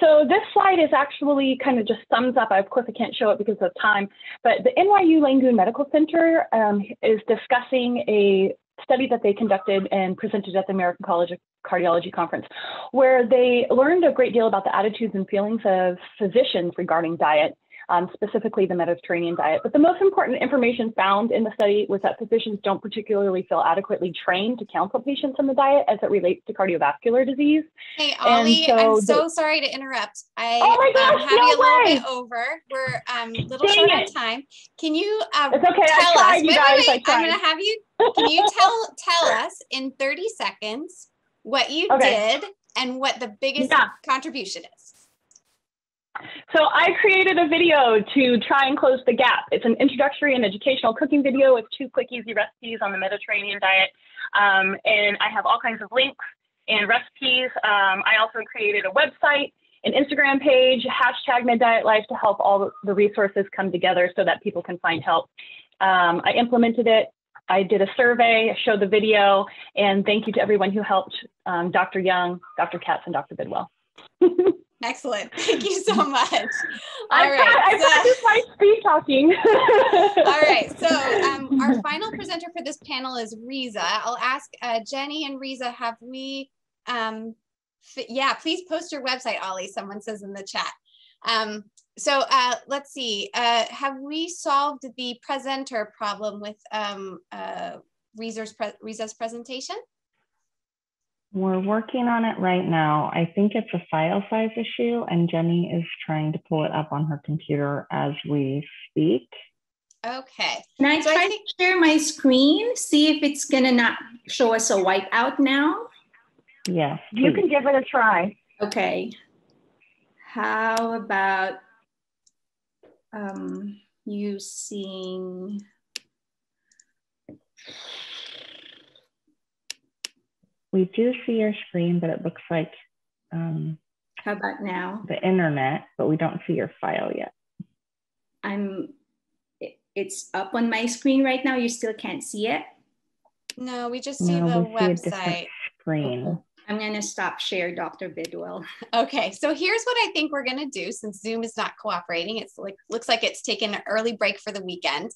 So this slide is actually kind of just sums up. I, of course, I can't show it because of time, but the N Y U Langone Medical Center um, is discussing a study that they conducted and presented at the American College of Cardiology Conference, where they learned a great deal about the attitudes and feelings of physicians regarding diet, um, specifically the Mediterranean diet. But the most important information found in the study was that physicians don't particularly feel adequately trained to counsel patients on the diet as it relates to cardiovascular disease. Hey, Ollie, so I'm so sorry to interrupt. I oh my gosh, um, have no you a little way. bit over. We're um, a little Dang short it. on time. Can you um, it's okay. tell I tried, us, you wait, guys, wait, wait, I I'm going to have you, can you tell, tell us in thirty seconds what you okay. did and what the biggest yeah. contribution is? So I created a video to try and close the gap. It's an introductory and educational cooking video with two quick, easy recipes on the Mediterranean diet. Um, and I have all kinds of links and recipes. Um, I also created a website, an Instagram page, hashtag MedDietLife to help all the resources come together so that people can find help. Um, I implemented it. I did a survey, I showed the video, and thank you to everyone who helped, um, Doctor Young, Doctor Katz, and Doctor Bidwell. Excellent. Thank you so much. All I right. I practiced my speed talking. All right. So um, our final presenter for this panel is Riza. I'll ask uh, Jenny and Riza, have we, um, yeah, please post your website, Ollie, someone says in the chat. Um, so uh, let's see, uh, have we solved the presenter problem with um, uh, Riza's, pre Riza's presentation? We're working on it right now. I think it's a file size issue, and Jenny is trying to pull it up on her computer as we speak. Okay. Can I so try I think to share my screen? See if it's gonna not show us a whiteout now? Yes. Please. You can give it a try. Okay. How about um, you seeing... We do see your screen, but it looks like um, how about now? The internet, but we don't see your file yet. I'm. It's up on my screen right now. You still can't see it. No, we just see no, the we website see a different screen. I'm gonna stop share, Doctor Bidwell. Okay, so here's what I think we're gonna do since Zoom is not cooperating. It's like looks like it's taken an early break for the weekend.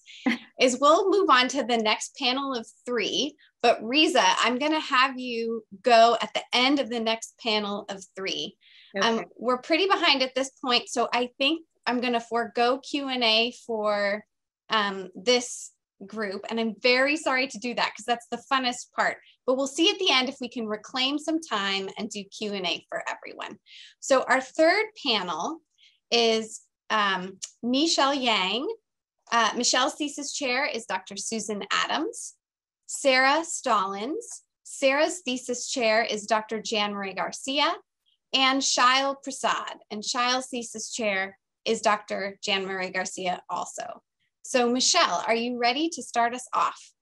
Is we'll move on to the next panel of three. But Riza, I'm gonna have you go at the end of the next panel of three. Okay. Um, we're pretty behind at this point, so I think I'm gonna forego Q and A for um, this group, and I'm very sorry to do that because that's the funnest part, but we'll see at the end if we can reclaim some time and do Q and A for everyone. So our third panel is um, Michelle Yang. Uh, Michelle Thesis Chair is Doctor Susan Adams. Sarah Stallins. Sarah's Thesis Chair is Doctor Jan-Marie Garcia, and Shail Prasad, and Shail's Thesis Chair is Doctor Jan-Marie Garcia also. So Michelle, are you ready to start us off?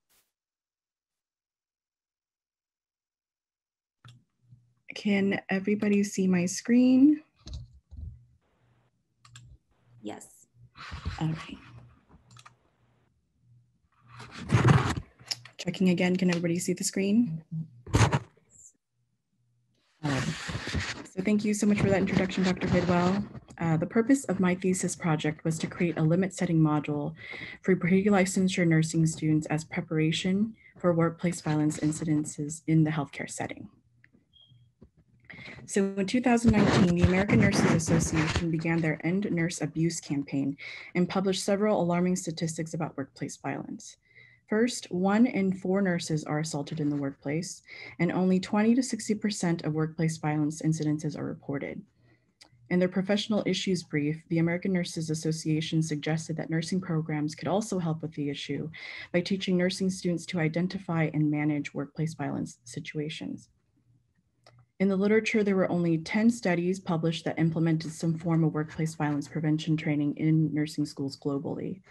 Can everybody see my screen? Yes. Okay. Checking again, can everybody see the screen? Um, so thank you so much for that introduction, Doctor Bidwell. Uh, the purpose of my thesis project was to create a limit setting module for pre-licensure nursing students as preparation for workplace violence incidences in the healthcare setting. So in two thousand nineteen, the American Nurses Association began their End Nurse Abuse campaign and published several alarming statistics about workplace violence. First, one in four nurses are assaulted in the workplace, and only twenty to sixty percent of workplace violence incidences are reported. In their professional issues brief, the American Nurses Association suggested that nursing programs could also help with the issue by teaching nursing students to identify and manage workplace violence situations. In the literature, there were only ten studies published that implemented some form of workplace violence prevention training in nursing schools globally.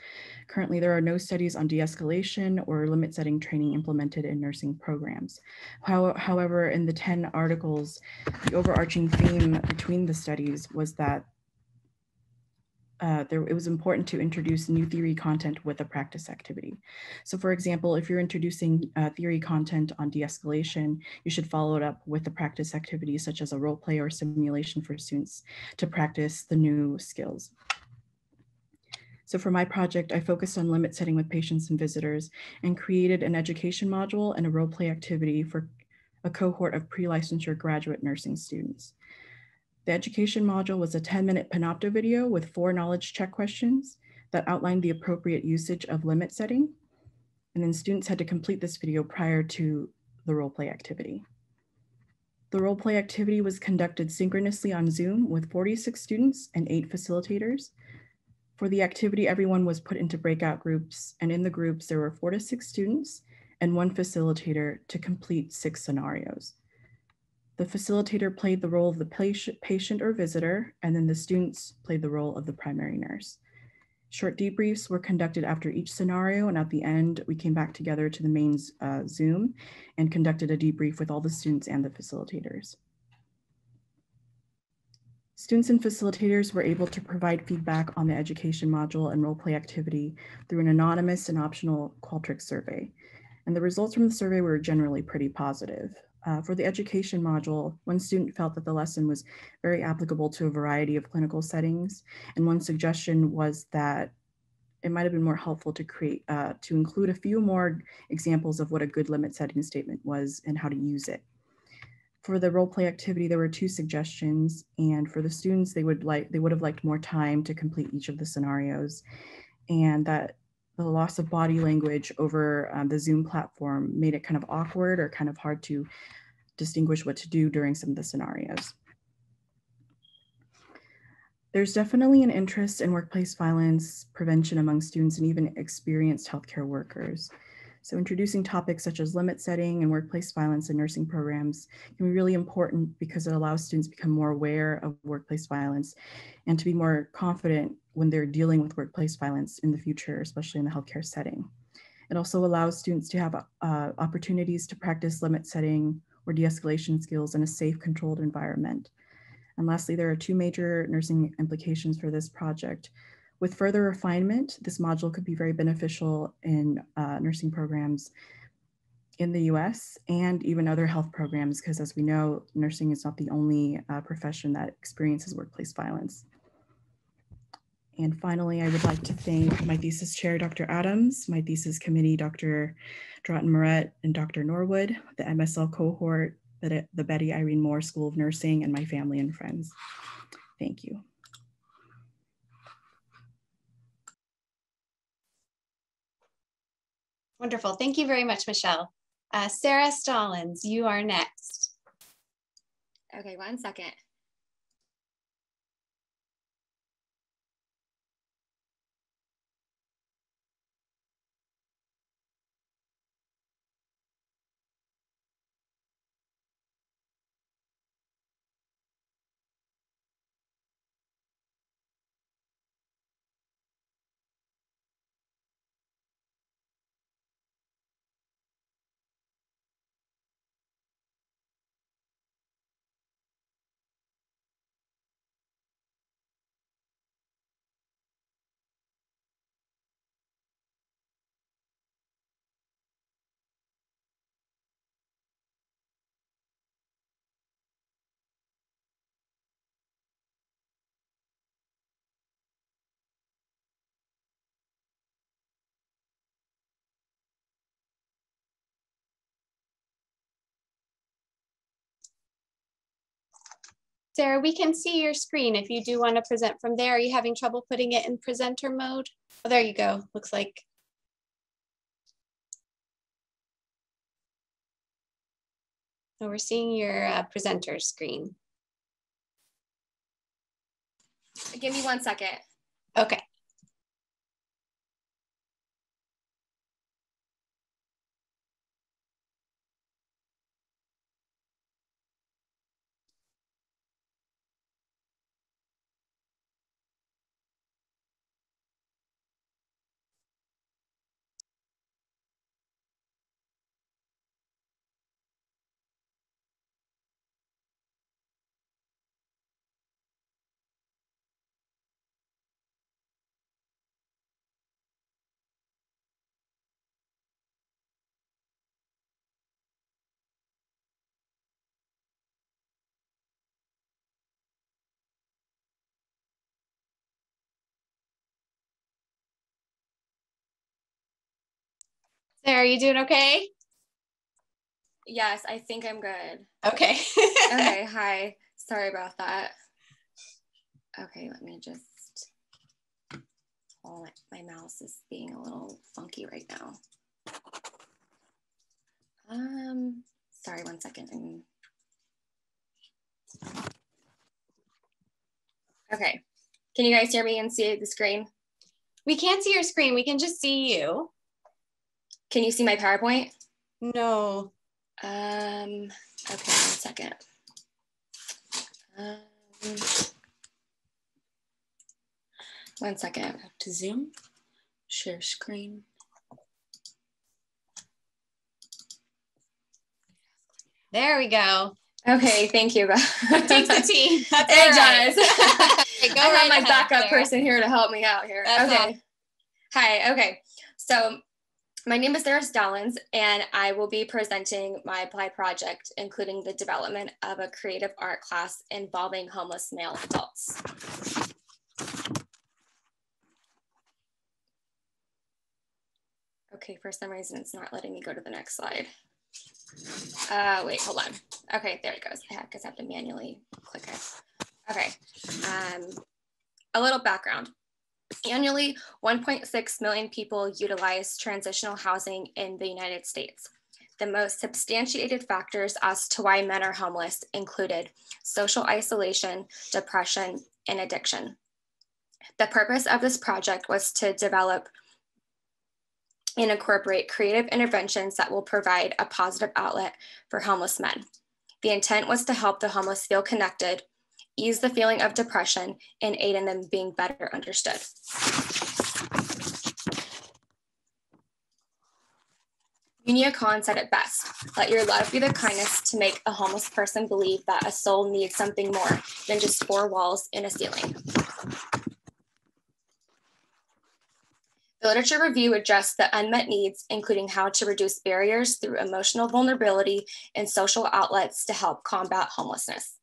Currently, there are no studies on de-escalation or limit setting training implemented in nursing programs. However, in the ten articles, the overarching theme between the studies was that Uh, there, it was important to introduce new theory content with a practice activity. So for example, if you're introducing uh, theory content on de-escalation, you should follow it up with a practice activity such as a role play or simulation for students to practice the new skills. So for my project, I focused on limit setting with patients and visitors and created an education module and a role play activity for a cohort of pre-licensure graduate nursing students. The education module was a ten minute Panopto video with four knowledge check questions that outlined the appropriate usage of limit setting. And then students had to complete this video prior to the role play activity. The role play activity was conducted synchronously on Zoom with forty-six students and eight facilitators. For the activity, everyone was put into breakout groups, and in the groups, there were four to six students and one facilitator to complete six scenarios. The facilitator played the role of the patient or visitor, and then the students played the role of the primary nurse. Short debriefs were conducted after each scenario, and at the end, we came back together to the main uh, Zoom and conducted a debrief with all the students and the facilitators. Students and facilitators were able to provide feedback on the education module and role play activity through an anonymous and optional Qualtrics survey. And the results from the survey were generally pretty positive. uh, for the education module, one student felt that the lesson was very applicable to a variety of clinical settings. And one suggestion was that it might've been more helpful to create, uh, to include a few more examples of what a good limit setting statement was and how to use it. For the role play activity, there were two suggestions, and for the students, they would like, they would have liked more time to complete each of the scenarios, and that the loss of body language over um, the Zoom platform made it kind of awkward or kind of hard to distinguish what to do during some of the scenarios. There's definitely an interest in workplace violence prevention among students and even experienced healthcare workers. So introducing topics such as limit setting and workplace violence in nursing programs can be really important because it allows students to become more aware of workplace violence and to be more confident when they're dealing with workplace violence in the future, especially in the healthcare setting. It also allows students to have uh, opportunities to practice limit setting or de-escalation skills in a safe, controlled environment. And lastly, there are two major nursing implications for this project. With further refinement, this module could be very beneficial in uh, nursing programs in the U S and even other health programs, because as we know, nursing is not the only uh, profession that experiences workplace violence. And finally, I would like to thank my thesis chair, Doctor Adams, my thesis committee, Doctor Draten-Morett and Doctor Norwood, the M S L cohort, the, the Betty Irene Moore School of Nursing, and my family and friends. Thank you. Wonderful. Thank you very much, Michelle. Uh, Sarah Stallins, you are next. Okay, one second. Sarah, we can see your screen if you do want to present from there. Are you having trouble putting it in presenter mode? Oh, there you go, looks like. So we're seeing your uh, presenter screen. Give me one second. Okay. Sarah, are you doing okay? Yes, I think I'm good. Okay. Okay, hi. Sorry about that. Okay, let me just, oh, my mouse is being a little funky right now. Um, sorry, one second. Okay, can you guys hear me and see the screen? We can't see your screen, we can just see you. Can you see my PowerPoint? No. Um, okay, one second. Um, one second, I have to Zoom, share screen. There we go. Okay, thank you. It takes a team. That's it right. does. Okay, go I right have my backup there. person here to help me out here. That's okay. All. Hi, okay, so My name is Sarah Stallins, and I will be presenting my Apply project, including the development of a creative art class involving homeless male adults. Okay, for some reason, it's not letting me go to the next slide. Uh, wait, hold on. Okay, there it goes. I just have to manually click it. Okay, um, a little background. Annually, one point six million people utilize transitional housing in the United States. The most substantiated factors as to why men are homeless included social isolation, depression, and addiction. The purpose of this project was to develop and incorporate creative interventions that will provide a positive outlet for homeless men. The intent was to help the homeless feel connected, ease the feeling of depression, and aid in them being better understood. Munia Khan said it best, let your love be the kindness to make a homeless person believe that a soul needs something more than just four walls and a ceiling. The literature review addressed the unmet needs, including how to reduce barriers through emotional vulnerability and social outlets to help combat homelessness.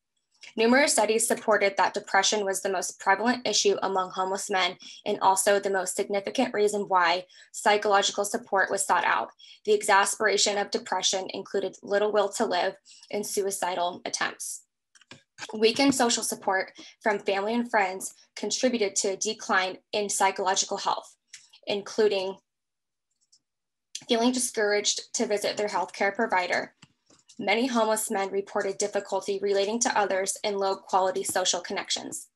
Numerous studies supported that depression was the most prevalent issue among homeless men and also the most significant reason why psychological support was sought out. The exacerbation of depression included little will to live and suicidal attempts. Weakened social support from family and friends contributed to a decline in psychological health, including feeling discouraged to visit their healthcare provider. Many homeless men reported difficulty relating to others and low quality social connections.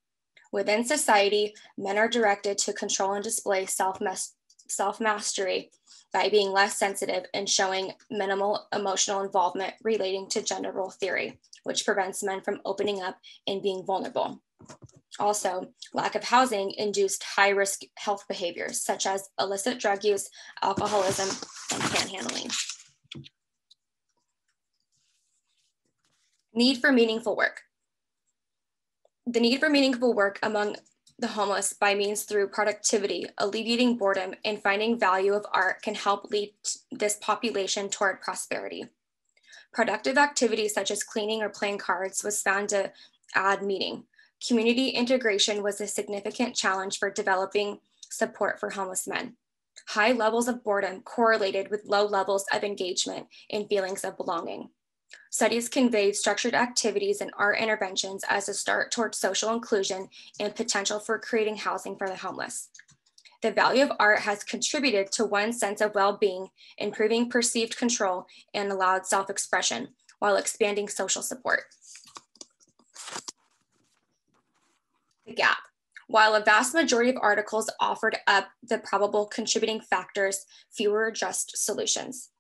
Within society, men are directed to control and display self-mastery by being less sensitive and showing minimal emotional involvement relating to gender role theory, which prevents men from opening up and being vulnerable. Also, lack of housing induced high-risk health behaviors, such as illicit drug use, alcoholism, and panhandling. Need for meaningful work. The need for meaningful work among the homeless by means through productivity, alleviating boredom, and finding value of art can help lead this population toward prosperity. Productive activities such as cleaning or playing cards was found to add meaning. Community integration was a significant challenge for developing support for homeless men. High levels of boredom correlated with low levels of engagement and feelings of belonging. Studies conveyed structured activities and art interventions as a start towards social inclusion and potential for creating housing for the homeless. The value of art has contributed to one's sense of well-being, improving perceived control and allowed self-expression while expanding social support. The gap. While a vast majority of articles offered up the probable contributing factors, fewer addressed solutions.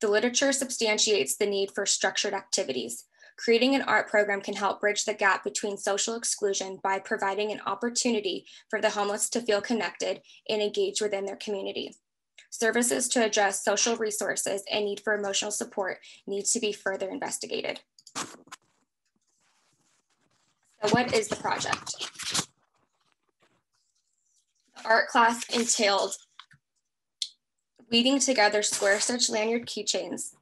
The literature substantiates the need for structured activities. Creating an art program can help bridge the gap between social exclusion by providing an opportunity for the homeless to feel connected and engaged within their community. Services to address social resources and need for emotional support need to be further investigated. So what is the project? The art class entailed weaving together square stitch lanyard keychains,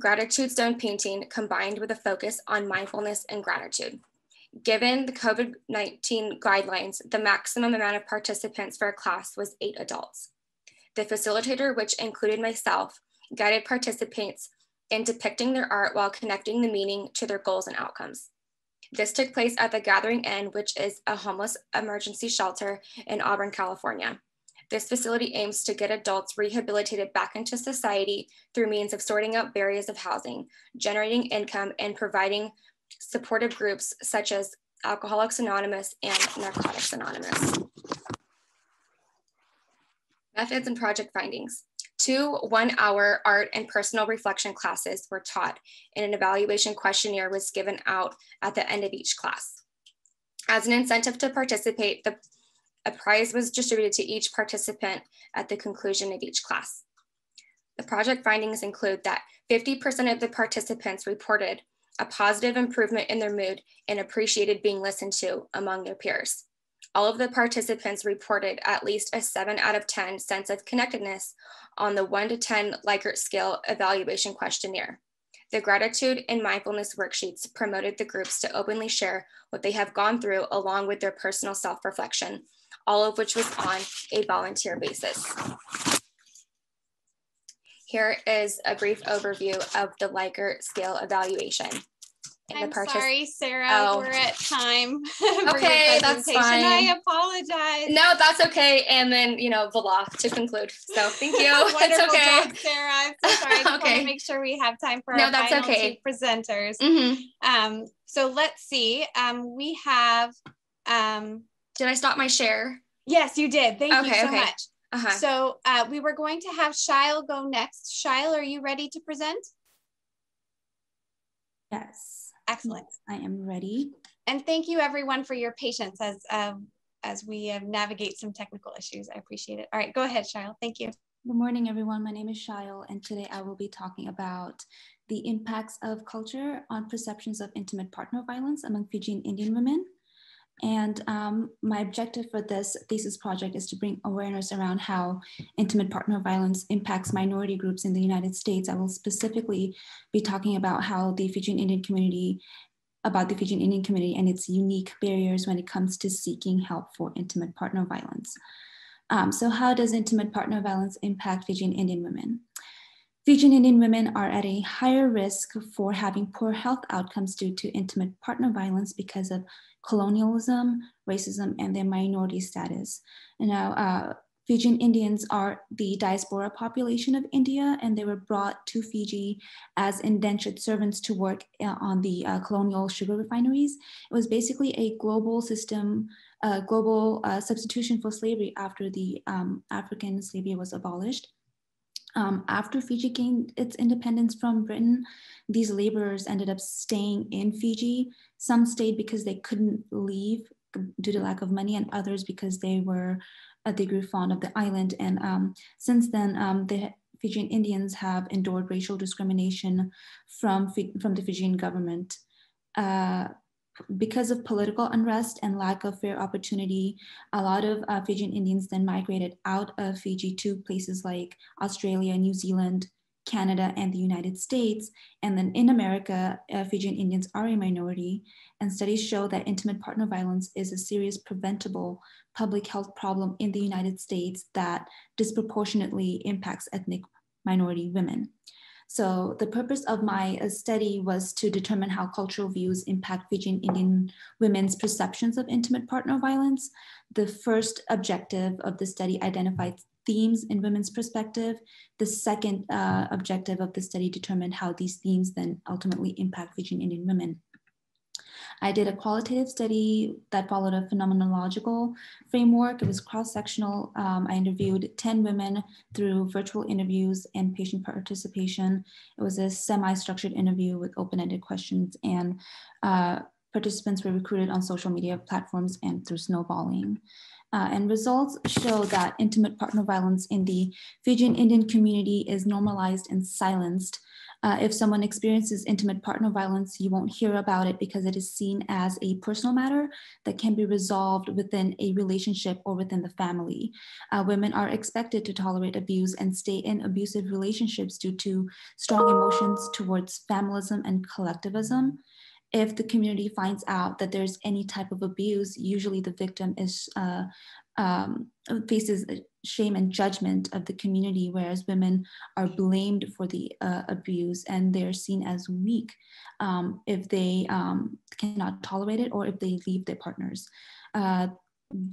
gratitude stone painting combined with a focus on mindfulness and gratitude. Given the COVID nineteen guidelines, the maximum amount of participants for a class was eight adults. The facilitator, which included myself, guided participants in depicting their art while connecting the meaning to their goals and outcomes. This took place at the Gathering Inn, which is a homeless emergency shelter in Auburn, California. This facility aims to get adults rehabilitated back into society through means of sorting out barriers of housing, generating income, and providing supportive groups such as Alcoholics Anonymous and Narcotics Anonymous. Methods and project findings. Two one-hour art and personal reflection classes were taught, and an evaluation questionnaire was given out at the end of each class. As an incentive to participate, the A prize was distributed to each participant at the conclusion of each class. The project findings include that fifty percent of the participants reported a positive improvement in their mood and appreciated being listened to among their peers. all of the participants reported at least a seven out of ten sense of connectedness on the one to ten Likert scale evaluation questionnaire. The gratitude and mindfulness worksheets promoted the groups to openly share what they have gone through along with their personal self-reflection, all of which was on a volunteer basis. Here is a brief overview of the Likert scale evaluation. I'm sorry, Sarah, oh. We're at time. Okay, that's fine. I apologize. No, that's okay. And then, you know, voila, to conclude. So thank you. It's okay. Job, Sarah, I'm so sorry. I just okay. want to make sure we have time for no, our that's final okay. two presenters. Mm-hmm. Um, so let's see. Um, we have. Um, did I stop my share? Yes, you did. Thank okay, you so okay. much. Uh-huh. So uh, we were going to have Shail go next. Shail, are you ready to present? Yes. Excellent. I am ready. And thank you everyone for your patience as um, as we uh, navigate some technical issues. I appreciate it. All right, go ahead, Shail. Thank you. Good morning, everyone. My name is Shail, and today I will be talking about the impacts of culture on perceptions of intimate partner violence among Fijian Indian women. And um, my objective for this thesis project is to bring awareness around how intimate partner violence impacts minority groups in the United States. I will specifically be talking about how the Fijian Indian community, about the Fijian Indian community and its unique barriers when it comes to seeking help for intimate partner violence. Um, so how does intimate partner violence impact Fijian Indian women? Fijian Indian women are at a higher risk for having poor health outcomes due to intimate partner violence because of colonialism, racism, and their minority status. And now, uh, Fijian Indians are the diaspora population of India, and they were brought to Fiji as indentured servants to work on the uh, colonial sugar refineries. It was basically a global system, uh, global uh, substitution for slavery after the um, African slavery was abolished. Um, after Fiji gained its independence from Britain, these laborers ended up staying in Fiji. Some stayed because they couldn't leave due to lack of money, and others because they were, uh, they grew fond of the island. And um, since then, um, the Fijian Indians have endured racial discrimination from, from the Fijian government. Uh, Because of political unrest and lack of fair opportunity, a lot of uh, Fijian Indians then migrated out of Fiji to places like Australia, New Zealand, Canada, and the United States. And then in America, uh, Fijian Indians are a minority, and studies show that intimate partner violence is a serious preventable public health problem in the United States that disproportionately impacts ethnic minority women. So the purpose of my study was to determine how cultural views impact Fijian Indian women's perceptions of intimate partner violence. The first objective of the study identified themes in women's perspective. The second uh, objective of the study determined how these themes then ultimately impact Fijian Indian women. I did a qualitative study that followed a phenomenological framework. It was cross-sectional. Um, I interviewed ten women through virtual interviews and patient participation. It was a semi-structured interview with open-ended questions, and uh, participants were recruited on social media platforms and through snowballing. Uh, and results show that intimate partner violence in the Fijian Indian community is normalized and silenced. Uh, if someone experiences intimate partner violence, you won't hear about it because it is seen as a personal matter that can be resolved within a relationship or within the family. Uh, women are expected to tolerate abuse and stay in abusive relationships due to strong emotions towards familism and collectivism. If the community finds out that there's any type of abuse, usually the victim is uh, um, faces shame and judgment of the community, whereas women are blamed for the uh, abuse, and they're seen as weak um, if they um, cannot tolerate it or if they leave their partners. Uh,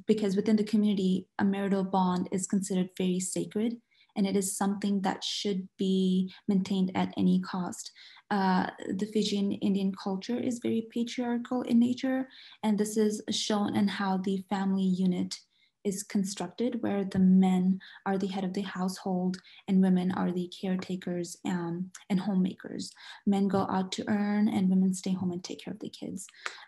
because within the community, a marital bond is considered very sacred, and it is something that should be maintained at any cost. Uh, the Fijian Indian culture is very patriarchal in nature, and this is shown in how the family unit is constructed, where the men are the head of the household and women are the caretakers um, and homemakers. Men go out to earn and women stay home and take care of the kids.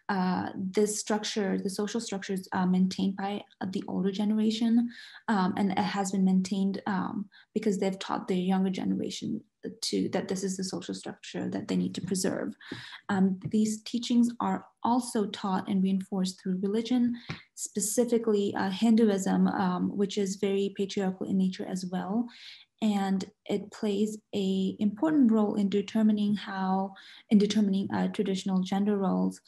Uh, this structure, the social structure is uh, maintained by the older generation, um, and it has been maintained um, because they've taught their younger generation to that this is the social structure that they need to preserve. Um, these teachings are also taught and reinforced through religion, specifically uh, Hinduism, um, which is very patriarchal in nature as well. And it plays a important role in determining how, in determining uh, traditional gender roles.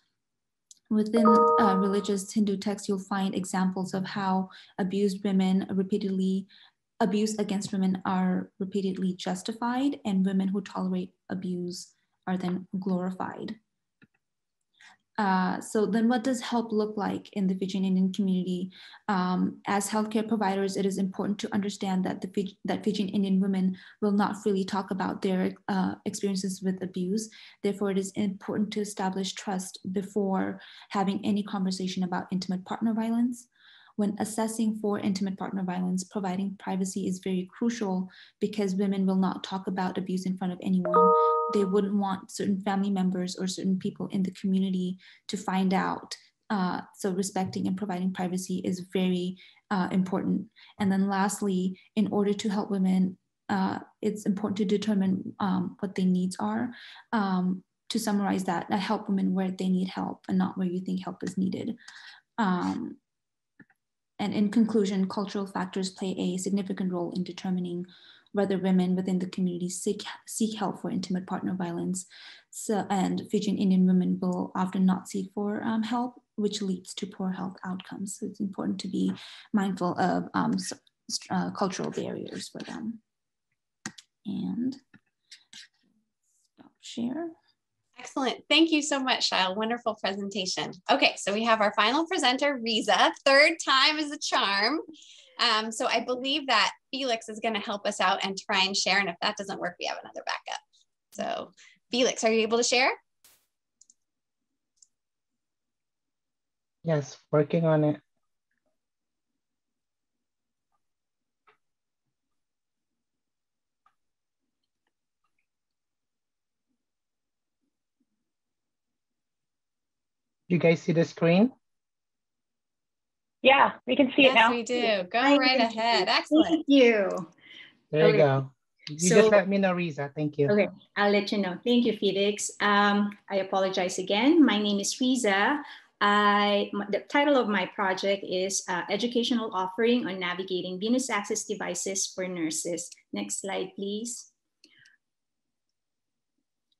Within uh, religious Hindu texts, you'll find examples of how abused women repeatedly, abuse against women are repeatedly justified, and women who tolerate abuse are then glorified. Uh, so then what does help look like in the Fijian Indian community? Um, as healthcare providers, it is important to understand that the Fiji, that Fijian Indian women will not freely talk about their uh, experiences with abuse. Therefore, it is important to establish trust before having any conversation about intimate partner violence. When assessing for intimate partner violence, providing privacy is very crucial because women will not talk about abuse in front of anyone. They wouldn't want certain family members or certain people in the community to find out. Uh, so respecting and providing privacy is very uh, important. And then lastly, in order to help women, uh, it's important to determine um, what their needs are. Um, to summarize that, uh, help women where they need help and not where you think help is needed. Um, And in conclusion, cultural factors play a significant role in determining whether women within the community seek, seek help for intimate partner violence. So, and Fijian Indian women will often not seek for um, help, which leads to poor health outcomes. So it's important to be mindful of um, uh, cultural barriers for them. And stop share. Excellent. Thank you so much, Shail. Wonderful presentation. Okay, so we have our final presenter, Riza. Third time is a charm. Um, so I believe that Felix is going to help us out and try and share. And if that doesn't work, we have another backup. So Felix, are you able to share? Yes, working on it. You guys see the screen? Yeah, we can see yes, it now. Yes, we do. Go Thank right you. ahead. Excellent. Thank you. There okay. you go. You so, just let me know, Riza. Thank you. Okay, I'll let you know. Thank you, Felix. Um, I apologize again. My name is Riza. I, the title of my project is uh, Educational Offering on Navigating Venous Access Devices for Nurses. Next slide, please.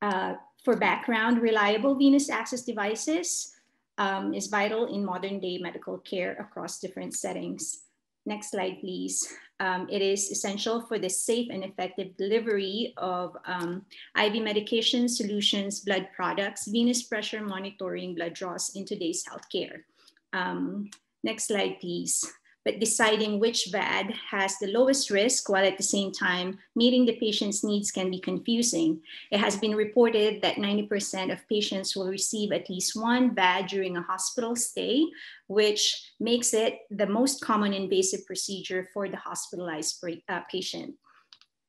Uh, for background, reliable venous access devices Um, is vital in modern day medical care across different settings. Next slide, please. Um, it is essential for the safe and effective delivery of um, I V medications, solutions, blood products, venous pressure monitoring, blood draws in today's healthcare. Um, next slide, please. But deciding which V A D has the lowest risk while at the same time meeting the patient's needs can be confusing. It has been reported that ninety percent of patients will receive at least one V A D during a hospital stay, which makes it the most common invasive procedure for the hospitalized uh, patient.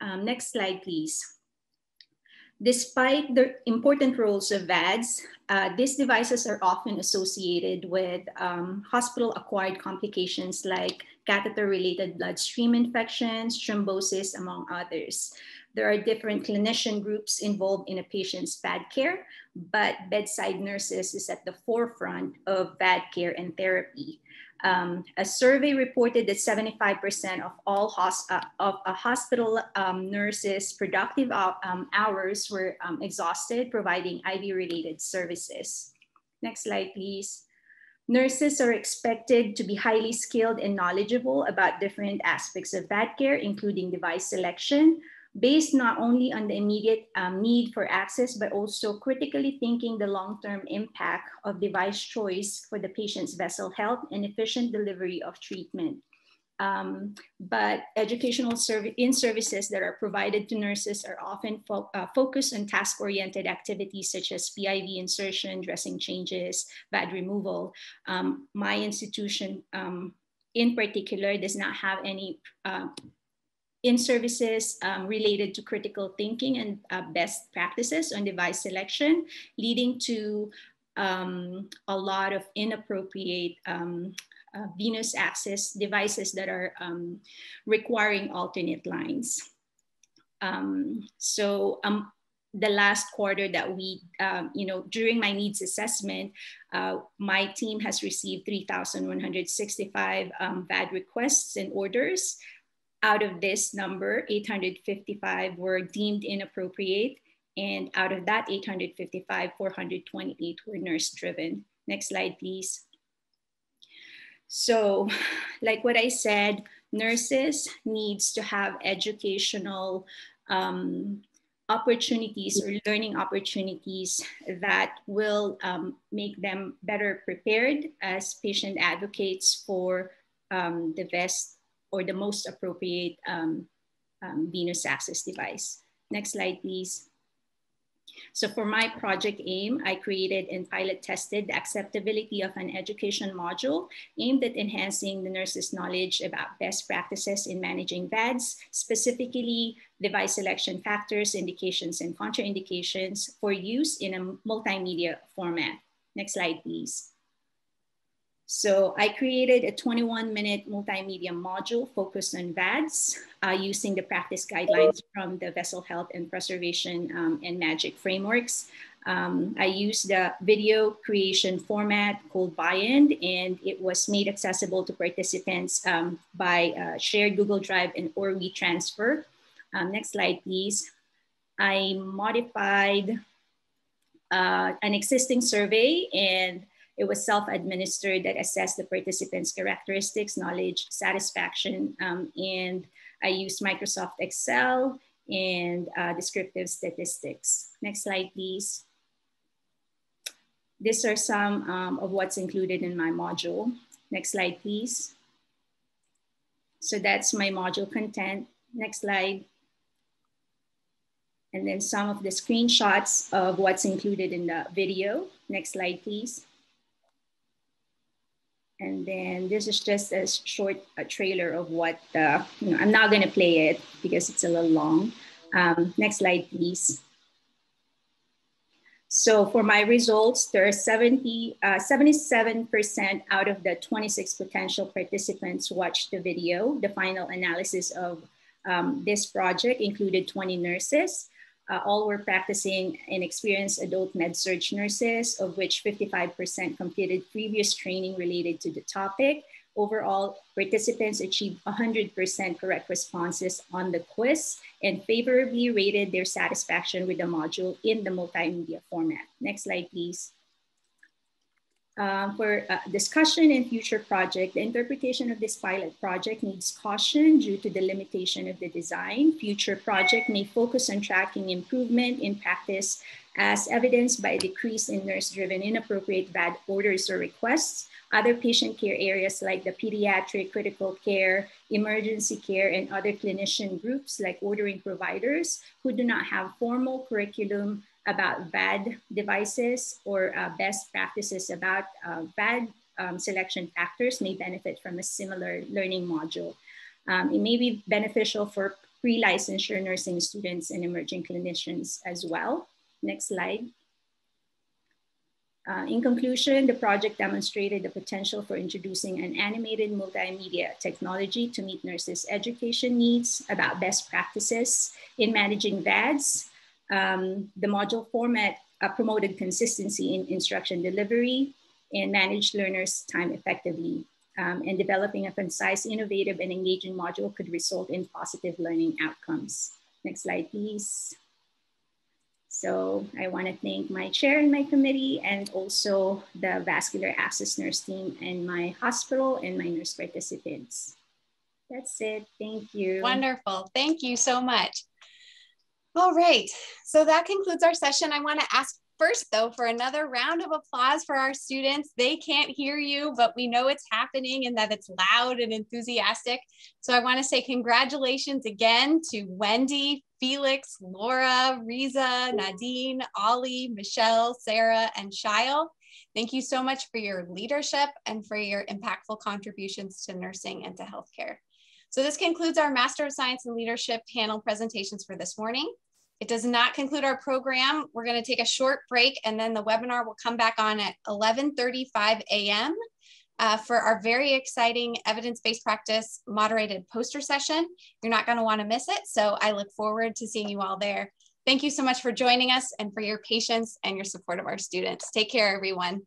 Um, next slide, please. Despite the important roles of V A Ds, uh, these devices are often associated with um, hospital-acquired complications like catheter-related bloodstream infections, thrombosis, among others. There are different clinician groups involved in a patient's V A D care, but bedside nurses is at the forefront of V A D care and therapy. Um, a survey reported that seventy-five percent of all hosp uh, of a hospital um, nurses' productive um, hours were um, exhausted providing I V-related services. Next slide, please. Nurses are expected to be highly skilled and knowledgeable about different aspects of V A D care, including device selection, based not only on the immediate um, need for access, but also critically thinking the long-term impact of device choice for the patient's vessel health and efficient delivery of treatment. Um, but educational service in services that are provided to nurses are often fo uh, focused on task-oriented activities such as P I V insertion, dressing changes, V A D removal. Um, my institution um, in particular does not have any uh, in services um, related to critical thinking and uh, best practices on device selection, leading to um, a lot of inappropriate um, uh, venous access devices that are um, requiring alternate lines. Um, so um, the last quarter that we, um, you know, during my needs assessment, uh, my team has received three thousand one hundred sixty-five um, V A D requests and orders. Out of this number, eight hundred fifty-five were deemed inappropriate. And out of that eight hundred fifty-five, four hundred twenty-eight were nurse driven. Next slide, please. So like what I said, nurses needs to have educational um, opportunities or learning opportunities that will um, make them better prepared as patient advocates for um, the best or the most appropriate um, um, venous access device. Next slide, please. So for my project AIM, I created and pilot tested the acceptability of an education module aimed at enhancing the nurses' knowledge about best practices in managing V A Ds, specifically device selection factors, indications, and contraindications for use in a multimedia format. Next slide, please. So I created a twenty-one minute multimedia module focused on V A Ds uh, using the practice guidelines from the Vessel Health and Preservation um, and MAGIC frameworks. Um, I used the video creation format called Buy-in, and it was made accessible to participants um, by uh, shared Google Drive and or WeTransfer. Um, next slide, please. I modified uh, an existing survey, and it was self-administered that assessed the participants' characteristics, knowledge, satisfaction, um, and I used Microsoft Excel and uh, descriptive statistics. Next slide, please. These are some um, of what's included in my module. Next slide, please. So that's my module content. Next slide. And then some of the screenshots of what's included in the video. Next slide, please. And then this is just a short a trailer of what, uh, you know, I'm not going to play it because it's a little long. Um, next slide, please. So for my results, there are seventy-seven percent out of the twenty-six potential participants watched the video. The final analysis of um, this project included twenty nurses. Uh, all were practicing and experienced adult med-surg nurses, of which fifty-five percent completed previous training related to the topic. Overall, participants achieved one hundred percent correct responses on the quiz and favorably rated their satisfaction with the module in the multimedia format. Next slide, please. Uh, for uh, discussion in future project, the interpretation of this pilot project needs caution due to the limitation of the design. Future project may focus on tracking improvement in practice as evidenced by a decrease in nurse-driven inappropriate V A D orders or requests. Other patient care areas like the pediatric, critical care, emergency care, and other clinician groups like ordering providers who do not have formal curriculum about V A D devices or uh, best practices about uh, V A D um, selection factors may benefit from a similar learning module. Um, it may be beneficial for pre-licensure nursing students and emerging clinicians as well. Next slide. Uh, in conclusion, the project demonstrated the potential for introducing an animated multimedia technology to meet nurses' education needs about best practices in managing V A Ds. Um, the module format uh, promoted consistency in instruction delivery and managed learners' time effectively. Um, and developing a concise, innovative, and engaging module could result in positive learning outcomes. Next slide, please. So I want to thank my chair and my committee, and also the vascular access nurse team and my hospital and my nurse participants. That's it. Thank you. Wonderful. Thank you so much. All right, so that concludes our session. I want to ask first, though, for another round of applause for our students. They can't hear you, but we know it's happening and that it's loud and enthusiastic. So I want to say congratulations again to Wendy, Felix, Laura, Riza, Nadine, Ollie, Michelle, Sarah, and Shail. Thank you so much for your leadership and for your impactful contributions to nursing and to healthcare. So this concludes our Master of Science in Leadership panel presentations for this morning. It does not conclude our program. We're going to take a short break, and then the webinar will come back on at eleven thirty-five a m uh, for our very exciting evidence-based practice moderated poster session. You're not going to want to miss it, so I look forward to seeing you all there. Thank you so much for joining us and for your patience and your support of our students. Take care, everyone.